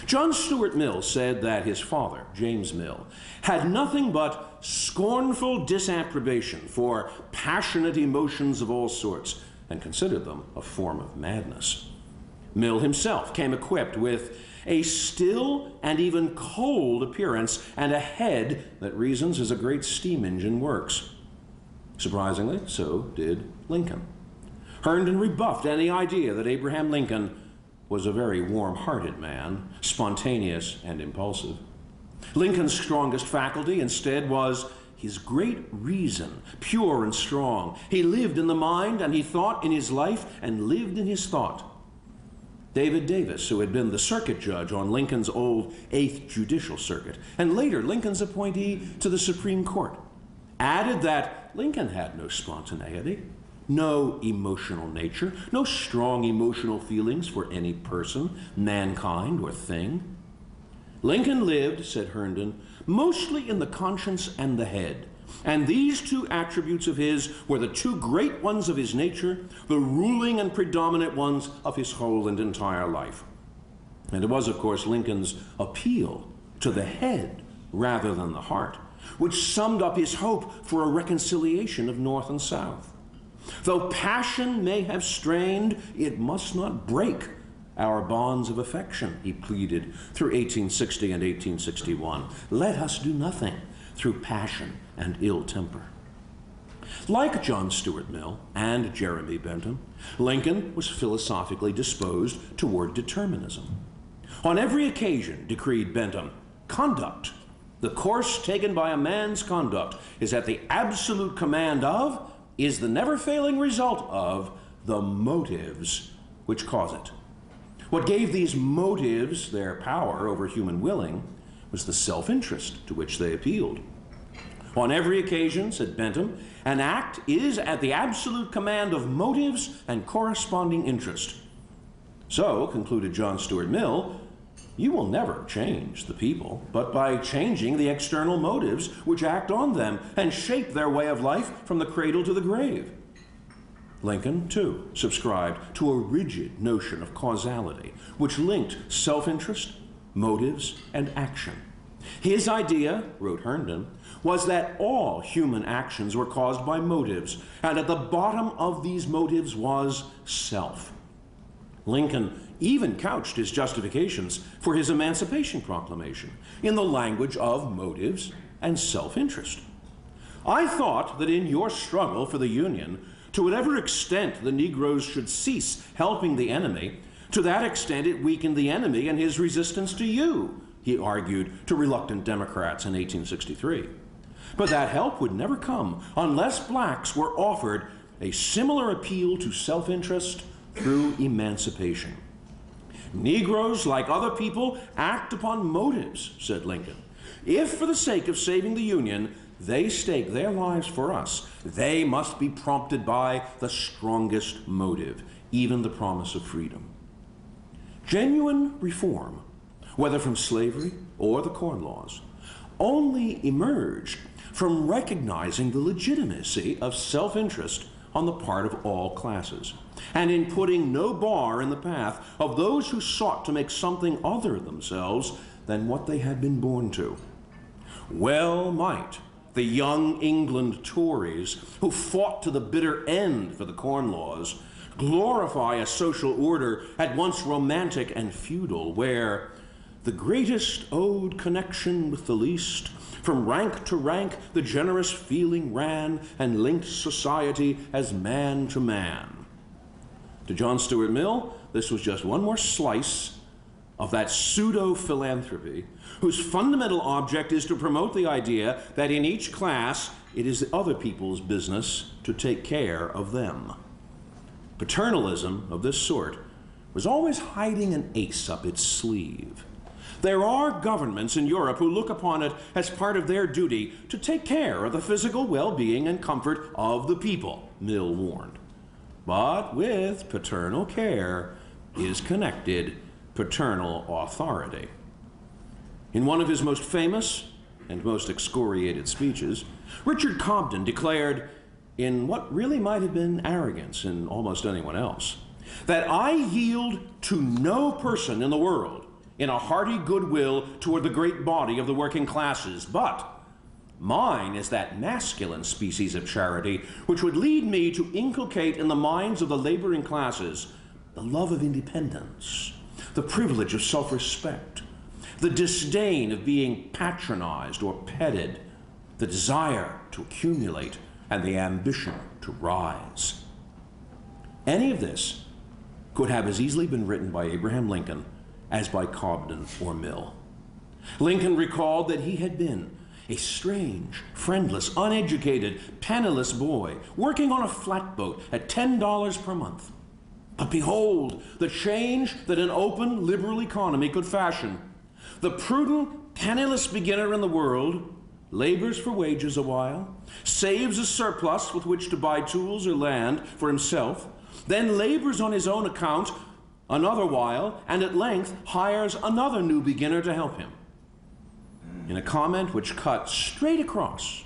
John Stuart Mill said that his father, James Mill, had nothing but scornful disapprobation for passionate emotions of all sorts, and considered them a form of madness. Mill himself came equipped with a still and even cold appearance and a head that reasons as a great steam engine works. Surprisingly, so did Lincoln. Herndon rebuffed any idea that Abraham Lincoln was a very warm-hearted man, spontaneous and impulsive. Lincoln's strongest faculty, instead, was his great reason, pure and strong. He lived in the mind, and he thought in his life, and lived in his thought. David Davis, who had been the circuit judge on Lincoln's old 8th Judicial Circuit, and later Lincoln's appointee to the Supreme Court, added that Lincoln had no spontaneity, no emotional nature, no strong emotional feelings for any person, mankind, or thing. Lincoln lived, said Herndon, mostly in the conscience and the head. And these two attributes of his were the two great ones of his nature, the ruling and predominant ones of his whole and entire life. And it was, of course, Lincoln's appeal to the head rather than the heart, which summed up his hope for a reconciliation of North and South. Though passion may have strained, it must not break our bonds of affection, he pleaded through 1860 and 1861. Let us do nothing through passion and ill temper. Like John Stuart Mill and Jeremy Bentham, Lincoln was philosophically disposed toward determinism. On every occasion, decreed Bentham, conduct, the course taken by a man's conduct, is at the absolute command of, is the never-failing result of, the motives which cause it. What gave these motives their power over human willing was the self-interest to which they appealed. On every occasion, said Bentham, an act is at the absolute command of motives and corresponding interest. So, concluded John Stuart Mill, you will never change the people, but by changing the external motives which act on them and shape their way of life from the cradle to the grave. Lincoln, too, subscribed to a rigid notion of causality, which linked self-interest, motives, and action. His idea, wrote Herndon, was that all human actions were caused by motives, and at the bottom of these motives was self. Lincoln even couched his justifications for his Emancipation Proclamation in the language of motives and self-interest. I thought that in your struggle for the Union, to whatever extent the Negroes should cease helping the enemy, to that extent it weakened the enemy and his resistance to you, he argued to reluctant Democrats in 1863. But that help would never come unless blacks were offered a similar appeal to self-interest through emancipation. Negroes, like other people, act upon motives, said Lincoln. If, for the sake of saving the Union, they stake their lives for us, they must be prompted by the strongest motive, even the promise of freedom. Genuine reform, whether from slavery or the Corn Laws, only emerged from recognizing the legitimacy of self-interest on the part of all classes, and in putting no bar in the path of those who sought to make something other themselves than what they had been born to. Well might the young England Tories, who fought to the bitter end for the Corn Laws, glorify a social order at once romantic and feudal, where the greatest owed connection with the least, from rank to rank the generous feeling ran and linked society as man to man. To John Stuart Mill, this was just one more slice of that pseudo-philanthropy whose fundamental object is to promote the idea that in each class it is other people's business to take care of them. Paternalism of this sort was always hiding an ace up its sleeve. There are governments in Europe who look upon it as part of their duty to take care of the physical well-being and comfort of the people, Mill warned. But with paternal care is connected paternal authority. In one of his most famous and most excoriated speeches, Richard Cobden declared, in what really might have been arrogance in almost anyone else, that I yield to no person in the world in a hearty goodwill toward the great body of the working classes, but mine is that masculine species of charity which would lead me to inculcate in the minds of the laboring classes the love of independence, the privilege of self-respect, the disdain of being patronized or petted, the desire to accumulate, and the ambition to rise. Any of this could have as easily been written by Abraham Lincoln as by Cobden or Mill. Lincoln recalled that he had been a strange, friendless, uneducated, penniless boy, working on a flatboat at $10 per month. But behold, the change that an open, liberal economy could fashion. The prudent, penniless beginner in the world labors for wages a while, saves a surplus with which to buy tools or land for himself, then labors on his own account another while, and at length hires another new beginner to help him. In a comment which cut straight across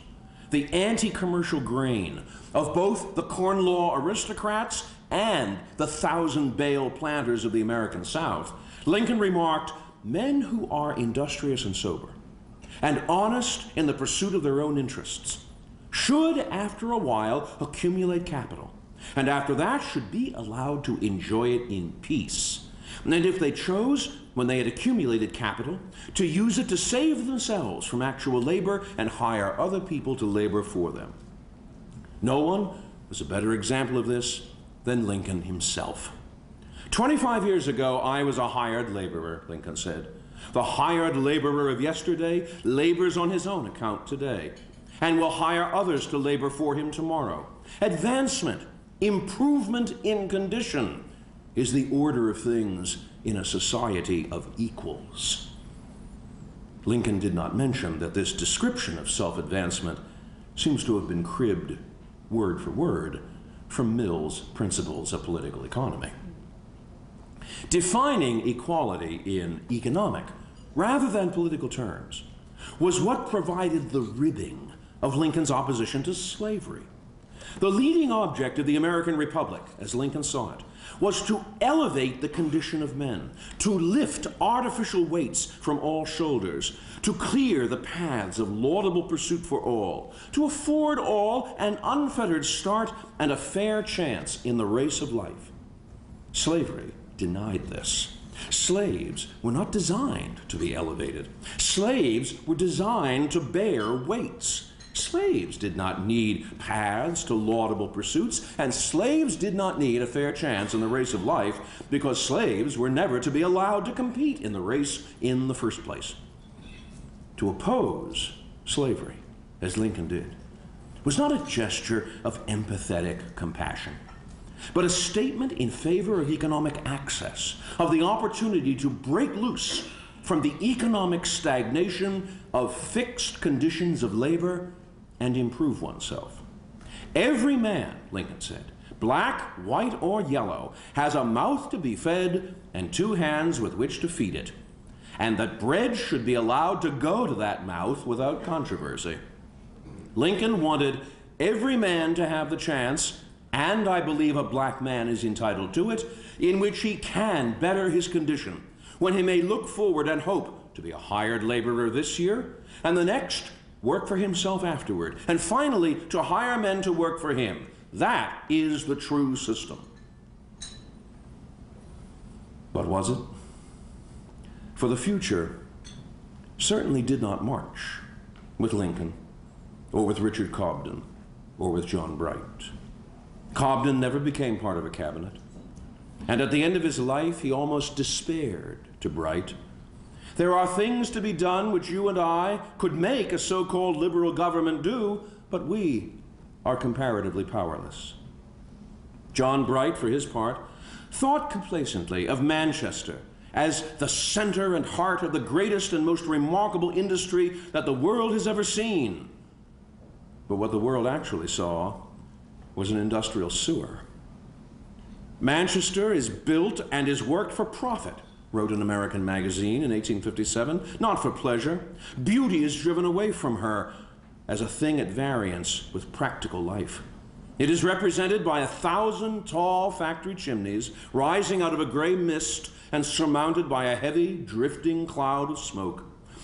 the anti-commercial grain of both the Corn Law aristocrats and the thousand-bale planters of the American South, Lincoln remarked, "Men who are industrious and sober, and honest in the pursuit of their own interests, should after a while accumulate capital, and after that should be allowed to enjoy it in peace. And if they chose, when they had accumulated capital, to use it to save themselves from actual labor and hire other people to labor for them." No one was a better example of this than Lincoln himself. 25 years ago, I was a hired laborer, Lincoln said. The hired laborer of yesterday labors on his own account today and will hire others to labor for him tomorrow. Advancement, improvement in condition, is the order of things in a society of equals. Lincoln did not mention that this description of self-advancement seems to have been cribbed word for word from Mill's Principles of Political Economy. Defining equality in economic rather than political terms was what provided the ribbing of Lincoln's opposition to slavery. The leading object of the American Republic, as Lincoln saw it, was to elevate the condition of men, to lift artificial weights from all shoulders, to clear the paths of laudable pursuit for all, to afford all an unfettered start and a fair chance in the race of life. Slavery denied this. Slaves were not designed to be elevated. Slaves were designed to bear weights. Slaves did not need paths to laudable pursuits, and slaves did not need a fair chance in the race of life, because slaves were never to be allowed to compete in the race in the first place. To oppose slavery, as Lincoln did, was not a gesture of empathetic compassion, but a statement in favor of economic access, of the opportunity to break loose from the economic stagnation of fixed conditions of labor and improve oneself. Every man, Lincoln said, black, white, or yellow, has a mouth to be fed and two hands with which to feed it, and that bread should be allowed to go to that mouth without controversy. Lincoln wanted every man to have the chance, and I believe a black man is entitled to it, in which he can better his condition, when he may look forward and hope to be a hired laborer this year, and the next work for himself afterward, and finally to hire men to work for him. That is the true system. But was it? For the future certainly did not march with Lincoln, or with Richard Cobden, or with John Bright. Cobden never became part of a cabinet, and at the end of his life he almost despaired to Bright. "There are things to be done which you and I could make a so-called liberal government do, but we are comparatively powerless." John Bright, for his part, thought complacently of Manchester as the center and heart of the greatest and most remarkable industry that the world has ever seen. But what the world actually saw was an industrial sewer. "Manchester is built and is worked for profit," wrote an American magazine in 1857, "not for pleasure. Beauty is driven away from her as a thing at variance with practical life. It is represented by 1,000 tall factory chimneys rising out of a gray mist and surmounted by a heavy, drifting cloud of smoke.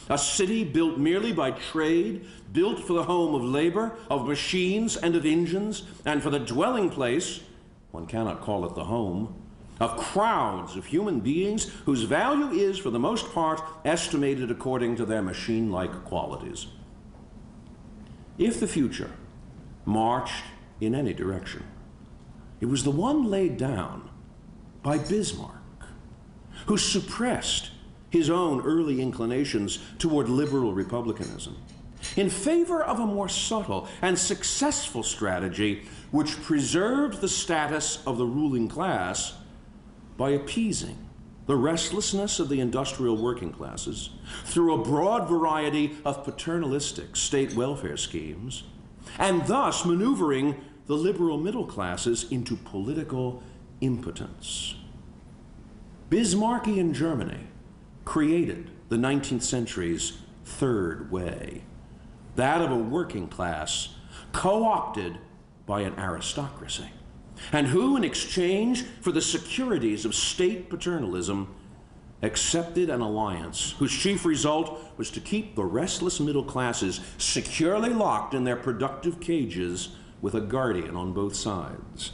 A city built merely by trade, built for the home of labor, of machines, and of engines, and for the dwelling place, one cannot call it the home, of crowds of human beings whose value is, for the most part, estimated according to their machine-like qualities. If the future marched in any direction, it was the one laid down by Bismarck, who suppressed his own early inclinations toward liberal republicanism in favor of a more subtle and successful strategy which preserved the status of the ruling class by appeasing the restlessness of the industrial working classes through a broad variety of paternalistic state welfare schemes, and thus maneuvering the liberal middle classes into political impotence. Bismarckian Germany created the 19th century's third way, that of a working class co-opted by an aristocracy, and who, in exchange for the securities of state paternalism, accepted an alliance whose chief result was to keep the restless middle classes securely locked in their productive cages with a guardian on both sides.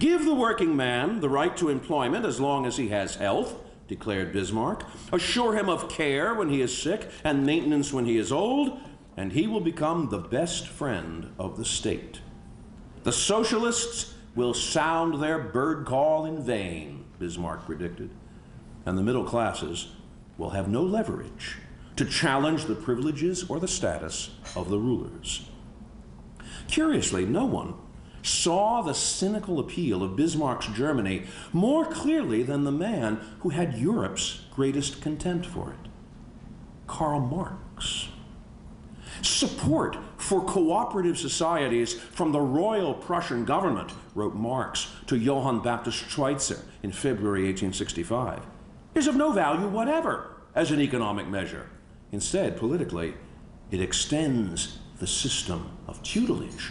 Give the working man the right to employment as long as he has health, declared Bismarck. Assure him of care when he is sick and maintenance when he is old, and he will become the best friend of the state. The socialists will sound their bird call in vain, Bismarck predicted, and the middle classes will have no leverage to challenge the privileges or the status of the rulers. Curiously, no one saw the cynical appeal of Bismarck's Germany more clearly than the man who had Europe's greatest contempt for it, Karl Marx. Support for cooperative societies from the Royal Prussian government, wrote Marx to Johann Baptist Schweitzer in February 1865, is of no value whatever as an economic measure. Instead, politically, it extends the system of tutelage,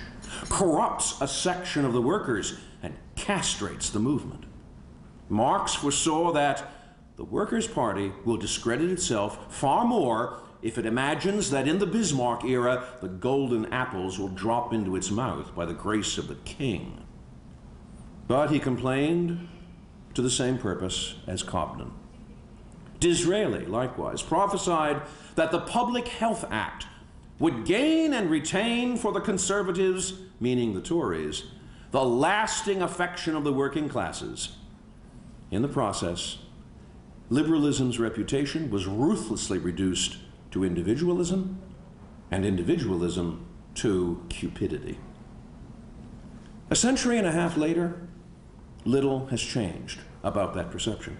corrupts a section of the workers, and castrates the movement. Marx foresaw that the Workers' Party will discredit itself far more if it imagines that in the Bismarck era, the golden apples will drop into its mouth by the grace of the king. But he complained to the same purpose as Cobden. Disraeli, likewise, prophesied that the Public Health Act would gain and retain for the conservatives, meaning the Tories, the lasting affection of the working classes. In the process, liberalism's reputation was ruthlessly reduced to individualism, and individualism to cupidity. A century and a half later, little has changed about that perception.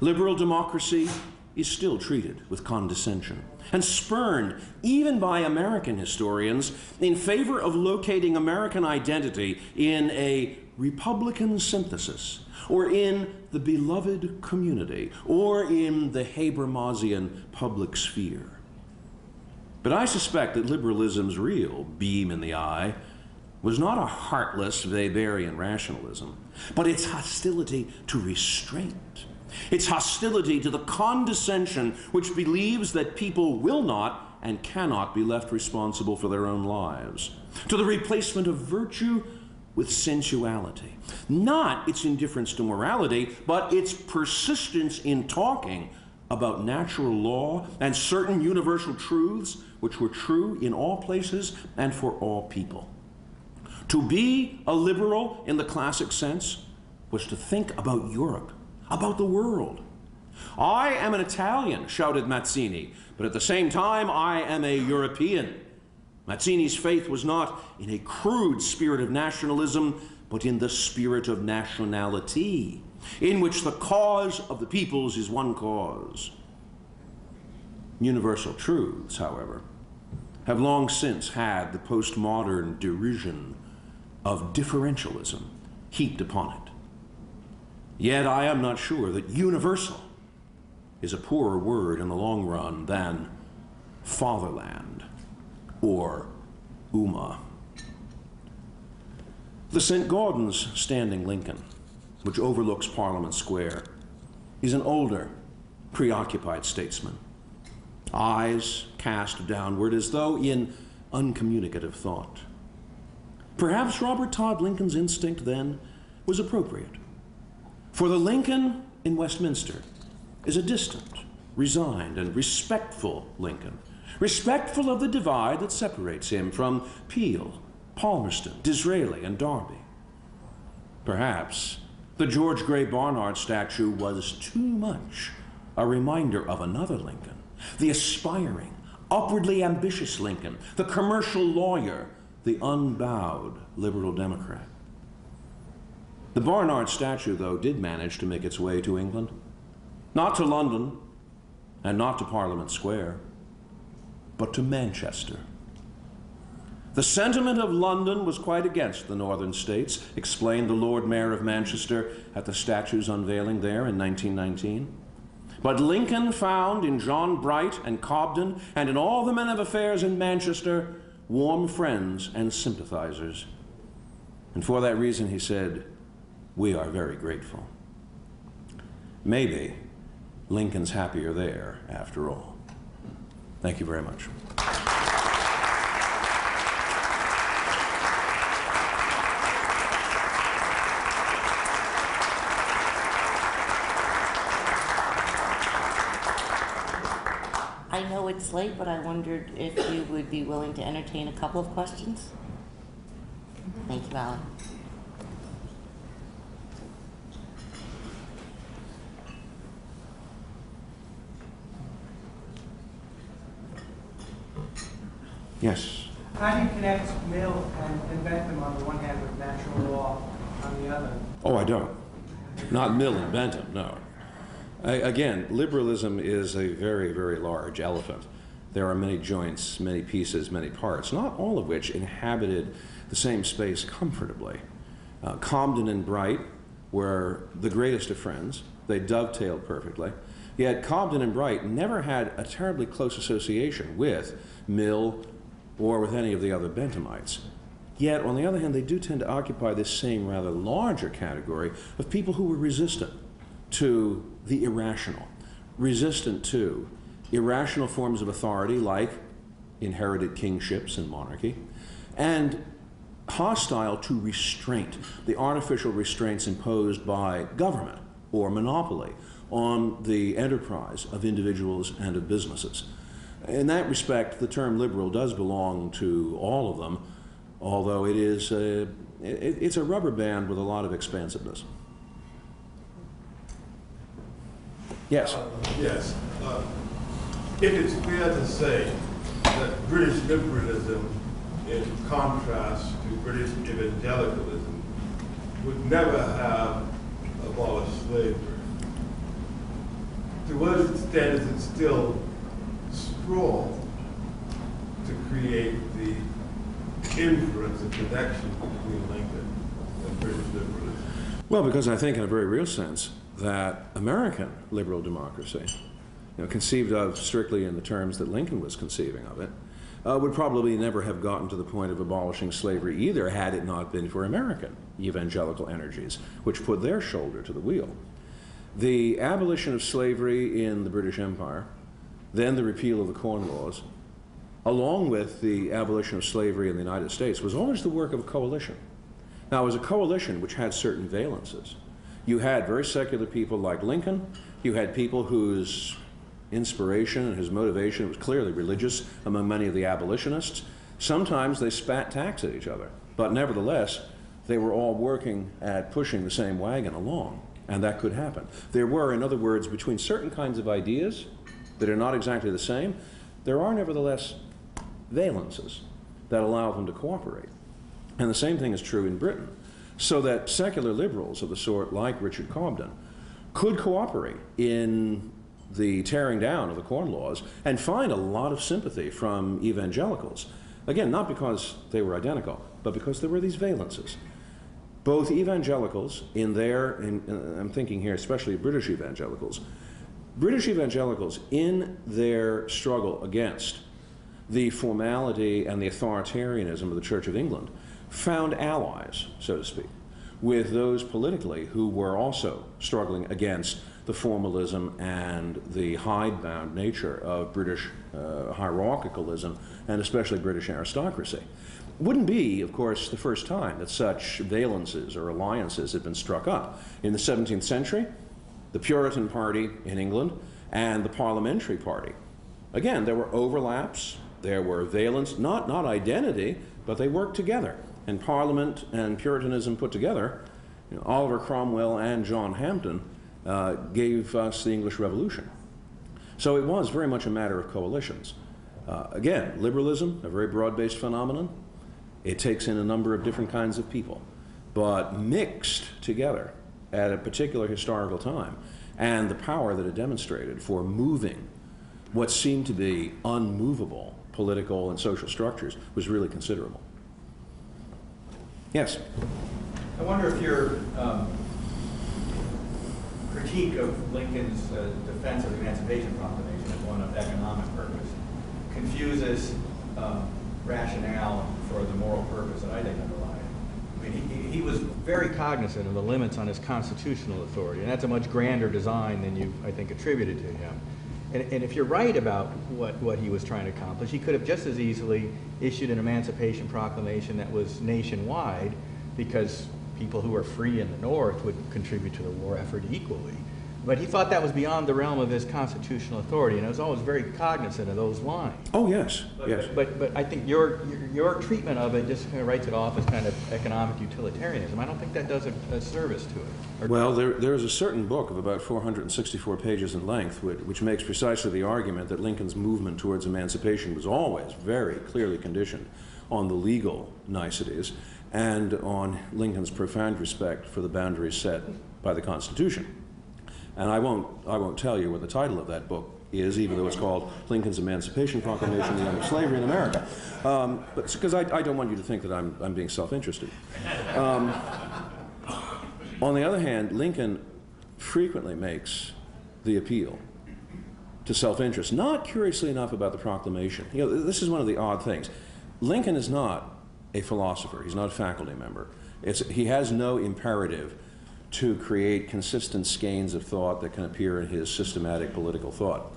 Liberal democracy is still treated with condescension and spurned even by American historians in favor of locating American identity in a Republican synthesis, or in the beloved community, or in the Habermasian public sphere. But I suspect that liberalism's real beam in the eye was not a heartless Weberian rationalism, but its hostility to restraint, its hostility to the condescension which believes that people will not and cannot be left responsible for their own lives, to the replacement of virtue with sensuality. Not its indifference to morality, but its persistence in talking about natural law and certain universal truths which were true in all places and for all people. To be a liberal in the classic sense was to think about Europe, about the world. I am an Italian, shouted Mazzini, but at the same time I am a European. Mazzini's faith was not in a crude spirit of nationalism, but in the spirit of nationality, in which the cause of the peoples is one cause. Universal truths, however, have long since had the postmodern derision of differentialism heaped upon it. Yet I am not sure that universal is a poorer word in the long run than fatherland, or Uma. The St. Gordon's Standing Lincoln, which overlooks Parliament Square, is an older, preoccupied statesman, eyes cast downward as though in uncommunicative thought. Perhaps Robert Todd Lincoln's instinct then was appropriate, for the Lincoln in Westminster is a distant, resigned, and respectful Lincoln, respectful of the divide that separates him from Peel, Palmerston, Disraeli, and Darby. Perhaps the George Gray Barnard statue was too much a reminder of another Lincoln, the aspiring, upwardly ambitious Lincoln, the commercial lawyer, the unbowed liberal Democrat. The Barnard statue, though, did manage to make its way to England, not to London and not to Parliament Square, but to Manchester. The sentiment of London was quite against the northern states, explained the Lord Mayor of Manchester at the statue's unveiling there in 1919. But Lincoln found in John Bright and Cobden and in all the men of affairs in Manchester warm friends and sympathizers. And for that reason, he said, "We are very grateful." Maybe Lincoln's happier there after all. Thank you very much. I know it's late, but I wondered if you would be willing to entertain a couple of questions. Thank you, Alan. Yes. How do you connect Mill and Bentham on the one hand with natural law on the other? Oh, I don't. Not Mill and Bentham, no. Again, liberalism is a very, very large elephant. There are many joints, many pieces, many parts, not all of which inhabited the same space comfortably. Cobden and Bright were the greatest of friends. They dovetailed perfectly. Yet Cobden and Bright never had a terribly close association with Mill or with any of the other Benthamites. Yet, on the other hand, they do tend to occupy this same rather larger category of people who were resistant to the irrational, resistant to irrational forms of authority like inherited kingships and monarchy, and hostile to restraint, the artificial restraints imposed by government or monopoly on the enterprise of individuals and of businesses. In that respect, the term liberal does belong to all of them, although it is it's a rubber band with a lot of expansiveness. Yes. It is fair to say that British liberalism, in contrast to British evangelicalism, would never have abolished slavery. To what extent is it still straw to create the inference and connection between Lincoln and British liberalism? Well, because I think in a very real sense, that American liberal democracy, conceived of strictly in the terms that Lincoln was conceiving of it, would probably never have gotten to the point of abolishing slavery either had it not been for American evangelical energies, which put their shoulder to the wheel. The abolition of slavery in the British Empire, then the repeal of the Corn Laws, along with the abolition of slavery in the United States, was always the work of a coalition. Now, it was a coalition which had certain valences. You had very secular people like Lincoln. You had people whose inspiration and whose motivation was clearly religious among many of the abolitionists. Sometimes they spat tacks at each other, but nevertheless, they were all working at pushing the same wagon along, and that could happen. There were, in other words, between certain kinds of ideas that are not exactly the same, there are nevertheless valences that allow them to cooperate. And the same thing is true in Britain. So that secular liberals of the sort like Richard Cobden could cooperate in the tearing down of the Corn Laws and find a lot of sympathy from evangelicals. Again, not because they were identical, but because there were these valences. Both evangelicals in their, I'm thinking here especially British evangelicals in their struggle against the formality and the authoritarianism of the Church of England found allies, so to speak, with those politically who were also struggling against the formalism and the hidebound nature of British hierarchicalism, and especially British aristocracy. Wouldn't be, of course, the first time that such valences or alliances had been struck up. In the 17th century, the Puritan party in England and the Parliamentary party. Again, there were overlaps, there were valence, not identity, but they worked together. And Parliament and Puritanism put together, you know, Oliver Cromwell and John Hampden gave us the English Revolution. So it was very much a matter of coalitions. Again, liberalism, a very broad-based phenomenon. It takes in a number of different kinds of people, but mixed together at a particular historical time, and the power that it demonstrated for moving what seemed to be unmovable political and social structures was really considerable. Yes? I wonder if your critique of Lincoln's defense of the Emancipation Proclamation as one of economic purpose confuses rationale for the moral purpose that I think underlies it. I mean, he was very cognizant of the limits on his constitutional authority, and that's a much grander design than you, I think, attributed to him. And if you're right about what he was trying to accomplish, he could have just as easily issued an Emancipation Proclamation that was nationwide, because people who are free in the North would contribute to the war effort equally. But he thought that was beyond the realm of his constitutional authority, and I was always very cognizant of those lines. Oh, yes, yes. But I think your treatment of it just kind of writes it off as kind of economic utilitarianism. I don't think that does a service to it. Well, there's a certain book of about 464 pages in length, which makes precisely the argument that Lincoln's movement towards emancipation was always very clearly conditioned on the legal niceties and on Lincoln's profound respect for the boundaries set by the Constitution. And I won't tell you what the title of that book is, even though it's called Lincoln's Emancipation Proclamation: The End of Slavery in America. But because I don't want you to think that I'm being self-interested. On the other hand, Lincoln frequently makes the appeal to self-interest, not curiously enough about the proclamation. You know, this is one of the odd things. Lincoln is not a philosopher. He's not a faculty member. He has no imperative to create consistent skeins of thought that can appear in his systematic political thought.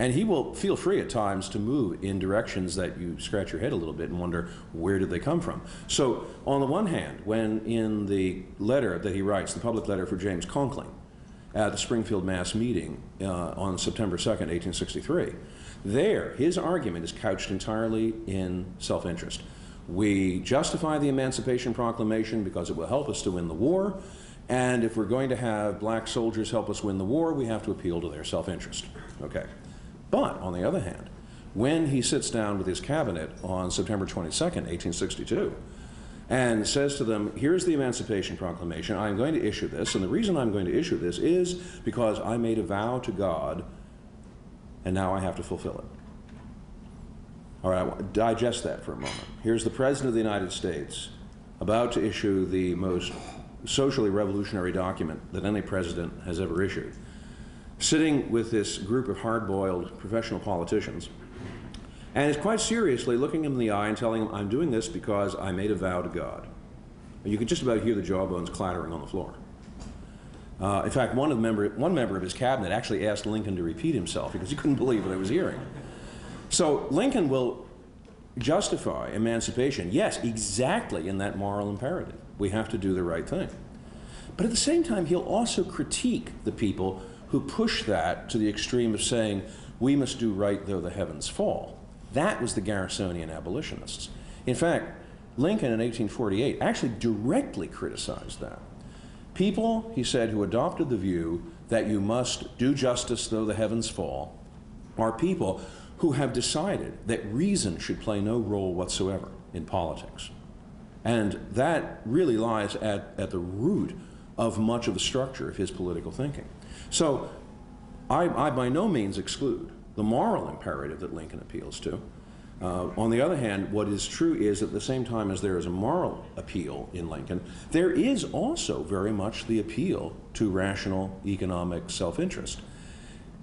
And he will feel free at times to move in directions that you scratch your head a little bit and wonder, where did they come from? So on the one hand, when in the letter that he writes, the public letter for James Conkling at the Springfield Mass meeting on September 2nd, 1863, there his argument is couched entirely in self-interest. We justify the Emancipation Proclamation because it will help us to win the war, and if we're going to have black soldiers help us win the war, we have to appeal to their self-interest. Okay. But on the other hand, when he sits down with his cabinet on September 22nd, 1862, and says to them, here's the Emancipation Proclamation, I'm going to issue this, and the reason I'm going to issue this is because I made a vow to God, and now I have to fulfill it. All right, digest that for a moment. Here's the President of the United States about to issue the most socially revolutionary document that any president has ever issued, sitting with this group of hard-boiled professional politicians, and is quite seriously looking him in the eye and telling him, I'm doing this because I made a vow to God. You can just about hear the jawbones clattering on the floor. In fact, one member of his cabinet actually asked Lincoln to repeat himself because he couldn't believe what he was hearing. So Lincoln will justify emancipation, yes, exactly in that moral imperative. We have to do the right thing. But at the same time, he'll also critique the people who push that to the extreme of saying, we must do right though the heavens fall. That was the Garrisonian abolitionists. In fact, Lincoln in 1848 actually directly criticized that. People, he said, who adopted the view that you must do justice though the heavens fall are people who have decided that reason should play no role whatsoever in politics. And that really lies at the root of much of the structure of his political thinking. So I by no means exclude the moral imperative that Lincoln appeals to. On the other hand, what is true is at the same time as there is a moral appeal in Lincoln, there is also very much the appeal to rational economic self-interest.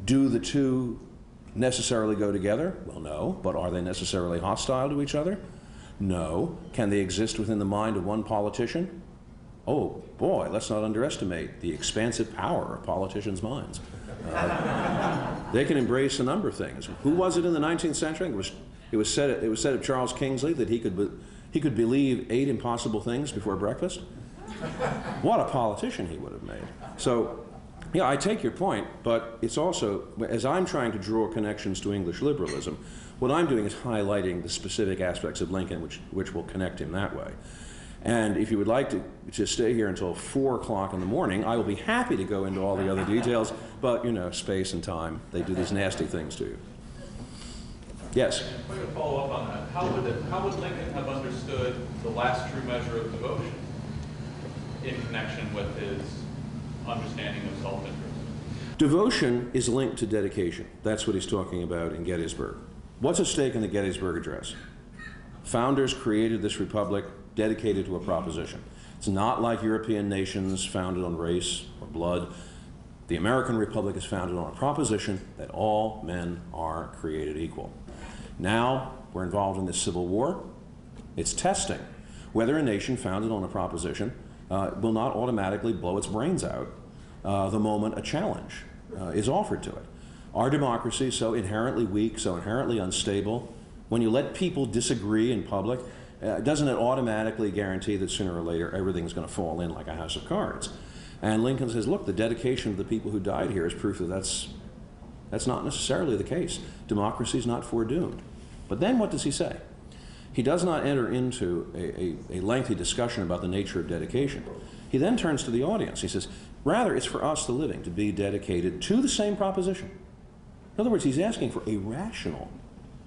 Do the two necessarily go together? Well, no, but are they necessarily hostile to each other? No. Can they exist within the mind of one politician? Oh, boy, let's not underestimate the expansive power of politicians' minds. They can embrace a number of things. Who was it in the 19th century? It was said of Charles Kingsley that he could believe 8 impossible things before breakfast. What a politician he would have made. So, yeah, I take your point, but it's also, as I'm trying to draw connections to English liberalism, what I'm doing is highlighting the specific aspects of Lincoln which will connect him that way. And if you would like to stay here until 4 o'clock in the morning, I will be happy to go into all the other details, but, you know, space and time, they do these nasty things to you. Yes? If I could follow up on that, how would Lincoln have understood the last true measure of devotion in connection with his understanding of self-interest? Devotion is linked to dedication. That's what he's talking about in Gettysburg. What's at stake in the Gettysburg Address? Founders created this republic dedicated to a proposition. It's not like European nations founded on race or blood. The American Republic is founded on a proposition that all men are created equal. Now we're involved in this Civil War. It's testing whether a nation founded on a proposition will not automatically blow its brains out the moment a challenge is offered to it. Our democracy is so inherently weak, so inherently unstable. When you let people disagree in public, doesn't it automatically guarantee that sooner or later everything's going to fall in like a house of cards? And Lincoln says, look, the dedication of the people who died here is proof that that's not necessarily the case. Democracy is not foredoomed. But then what does he say? He does not enter into a lengthy discussion about the nature of dedication. He then turns to the audience. He says, rather, it's for us, the living, to be dedicated to the same proposition. In other words, he's asking for a rational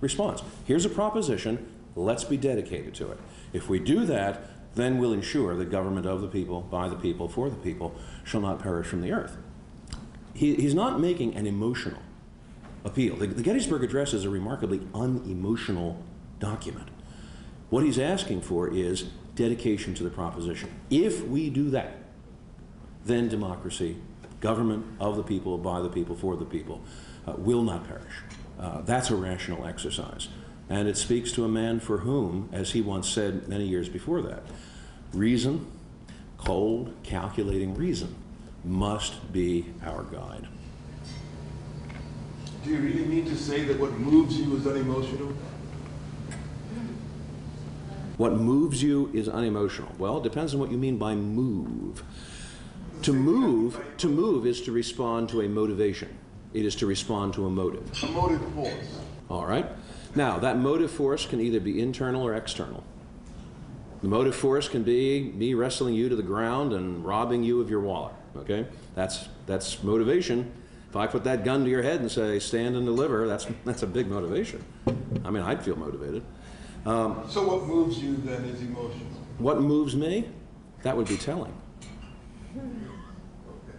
response. Here's a proposition. Let's be dedicated to it. If we do that, then we'll ensure that government of the people, by the people, for the people, shall not perish from the earth. He's not making an emotional appeal. The Gettysburg Address is a remarkably unemotional document. What he's asking for is dedication to the proposition. If we do that, then democracy, government of the people, by the people, for the people, will not perish. That's a rational exercise. And it speaks to a man for whom, as he once said many years before that, reason, cold, calculating reason, must be our guide. Do you really mean to say that what moves you is unemotional? What moves you is unemotional. Well, it depends on what you mean by move. To move is to respond to a motivation. It is to respond to a motive. A motive force. All right. Now, that motive force can either be internal or external. The motive force can be me wrestling you to the ground and robbing you of your wallet, okay? That's motivation. If I put that gun to your head and say, stand and deliver, that's a big motivation. I mean, I'd feel motivated. So what moves you, then, is emotion? What moves me? That would be telling.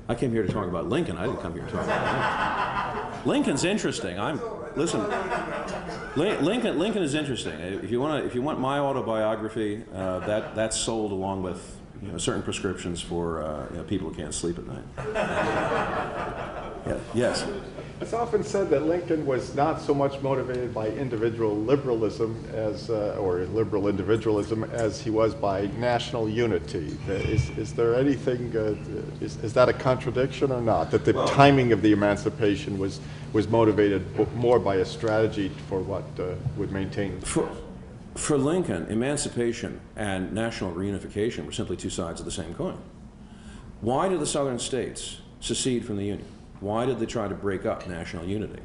I came here to talk about Lincoln. I didn't come here to talk about Lincoln. Lincoln's interesting. Listen, Lincoln is interesting. If you want my autobiography, that's sold along with, you know, certain prescriptions for you know, people who can't sleep at night. Yeah. Yes. It's often said that Lincoln was not so much motivated by individual liberalism as, or liberal individualism, as he was by national unity. Is there anything? Is that a contradiction or not? That the timing of the emancipation was motivated more by a strategy for what would maintain. For Lincoln, emancipation and national reunification were simply two sides of the same coin. Why did the Southern states secede from the Union? Why did they try to break up national unity?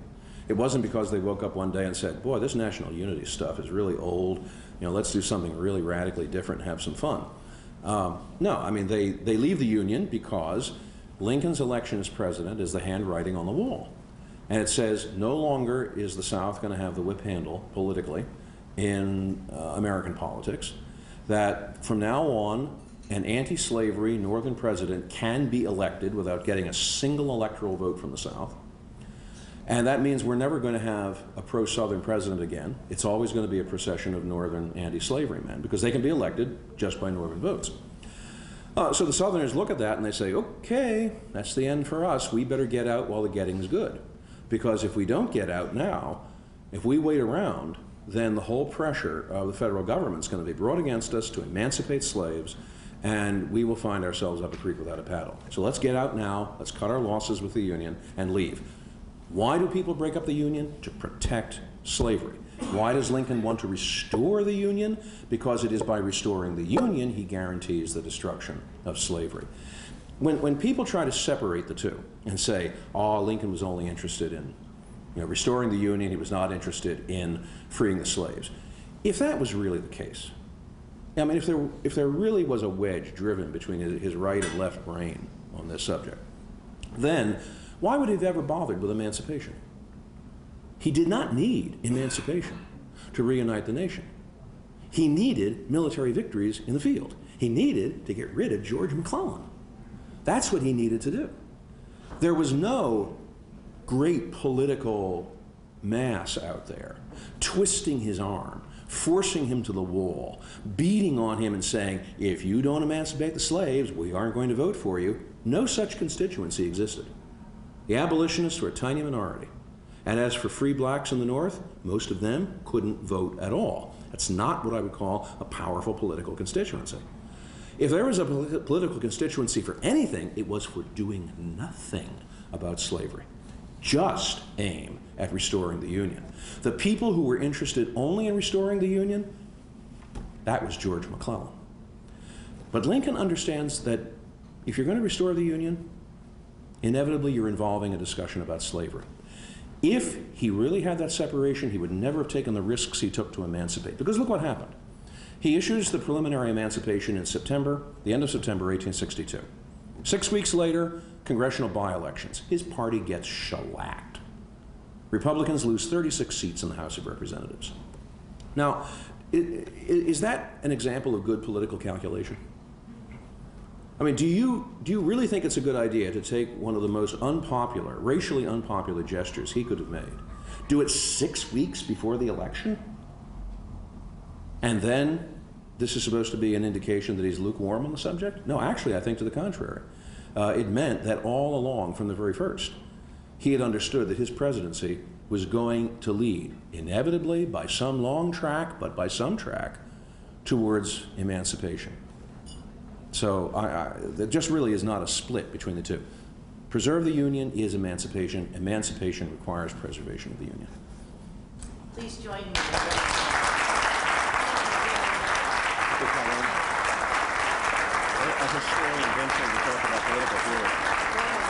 It wasn't because they woke up one day and said, boy, this national unity stuff is really old. You know, let's do something really radically different and have some fun. No, I mean, they leave the Union because Lincoln's election as president is the handwriting on the wall. And it says no longer is the South going to have the whip handle politically in American politics, that from now on, an anti-slavery northern president can be elected without getting a single electoral vote from the South. And that means we're never going to have a pro-Southern president again. It's always going to be a procession of northern anti-slavery men, because they can be elected just by northern votes. So the Southerners look at that and they say, okay, that's the end for us. We better get out while the getting's good. Because if we don't get out now, if we wait around, then the whole pressure of the federal government is going to be brought against us to emancipate slaves, and we will find ourselves up a creek without a paddle. So let's get out now, let's cut our losses with the Union, and leave. Why do people break up the Union? To protect slavery. Why does Lincoln want to restore the Union? Because it is by restoring the Union he guarantees the destruction of slavery. When people try to separate the two and say, oh, Lincoln was only interested in restoring the Union, he was not interested in freeing the slaves. If that was really the case, I mean, if there really was a wedge driven between his right and left brain on this subject, then why would he have ever bothered with emancipation? He did not need emancipation to reunite the nation. He needed military victories in the field. He needed to get rid of George McClellan. That's what he needed to do. There was no great political mass out there twisting his arm, forcing him to the wall, beating on him and saying, if you don't emancipate the slaves, we aren't going to vote for you. No such constituency existed. The abolitionists were a tiny minority. And as for free blacks in the North, most of them couldn't vote at all. That's not what I would call a powerful political constituency. If there was a political constituency for anything, it was for doing nothing about slavery. Just aim at restoring the Union. The people who were interested only in restoring the Union, that was George McClellan. But Lincoln understands that if you're going to restore the Union, inevitably you're involving a discussion about slavery. If he really had that separation, he would never have taken the risks he took to emancipate. Because look what happened. He issues the preliminary emancipation in September, the end of September 1862. 6 weeks later, congressional by-elections. His party gets shellacked. Republicans lose 36 seats in the House of Representatives. Now, is that an example of good political calculation? I mean, do you really think it's a good idea to take one of the most unpopular, racially unpopular gestures he could have made, do it 6 weeks before the election? And then this is supposed to be an indication that he's lukewarm on the subject? No, actually, I think to the contrary. It meant that all along, from the very first, he had understood that his presidency was going to lead, inevitably, by some long track, but by some track, towards emancipation. So there just really is not a split between the two. Preserve the Union is emancipation. Emancipation requires preservation of the Union. Please join me. Historian Bentham to talk about political theory.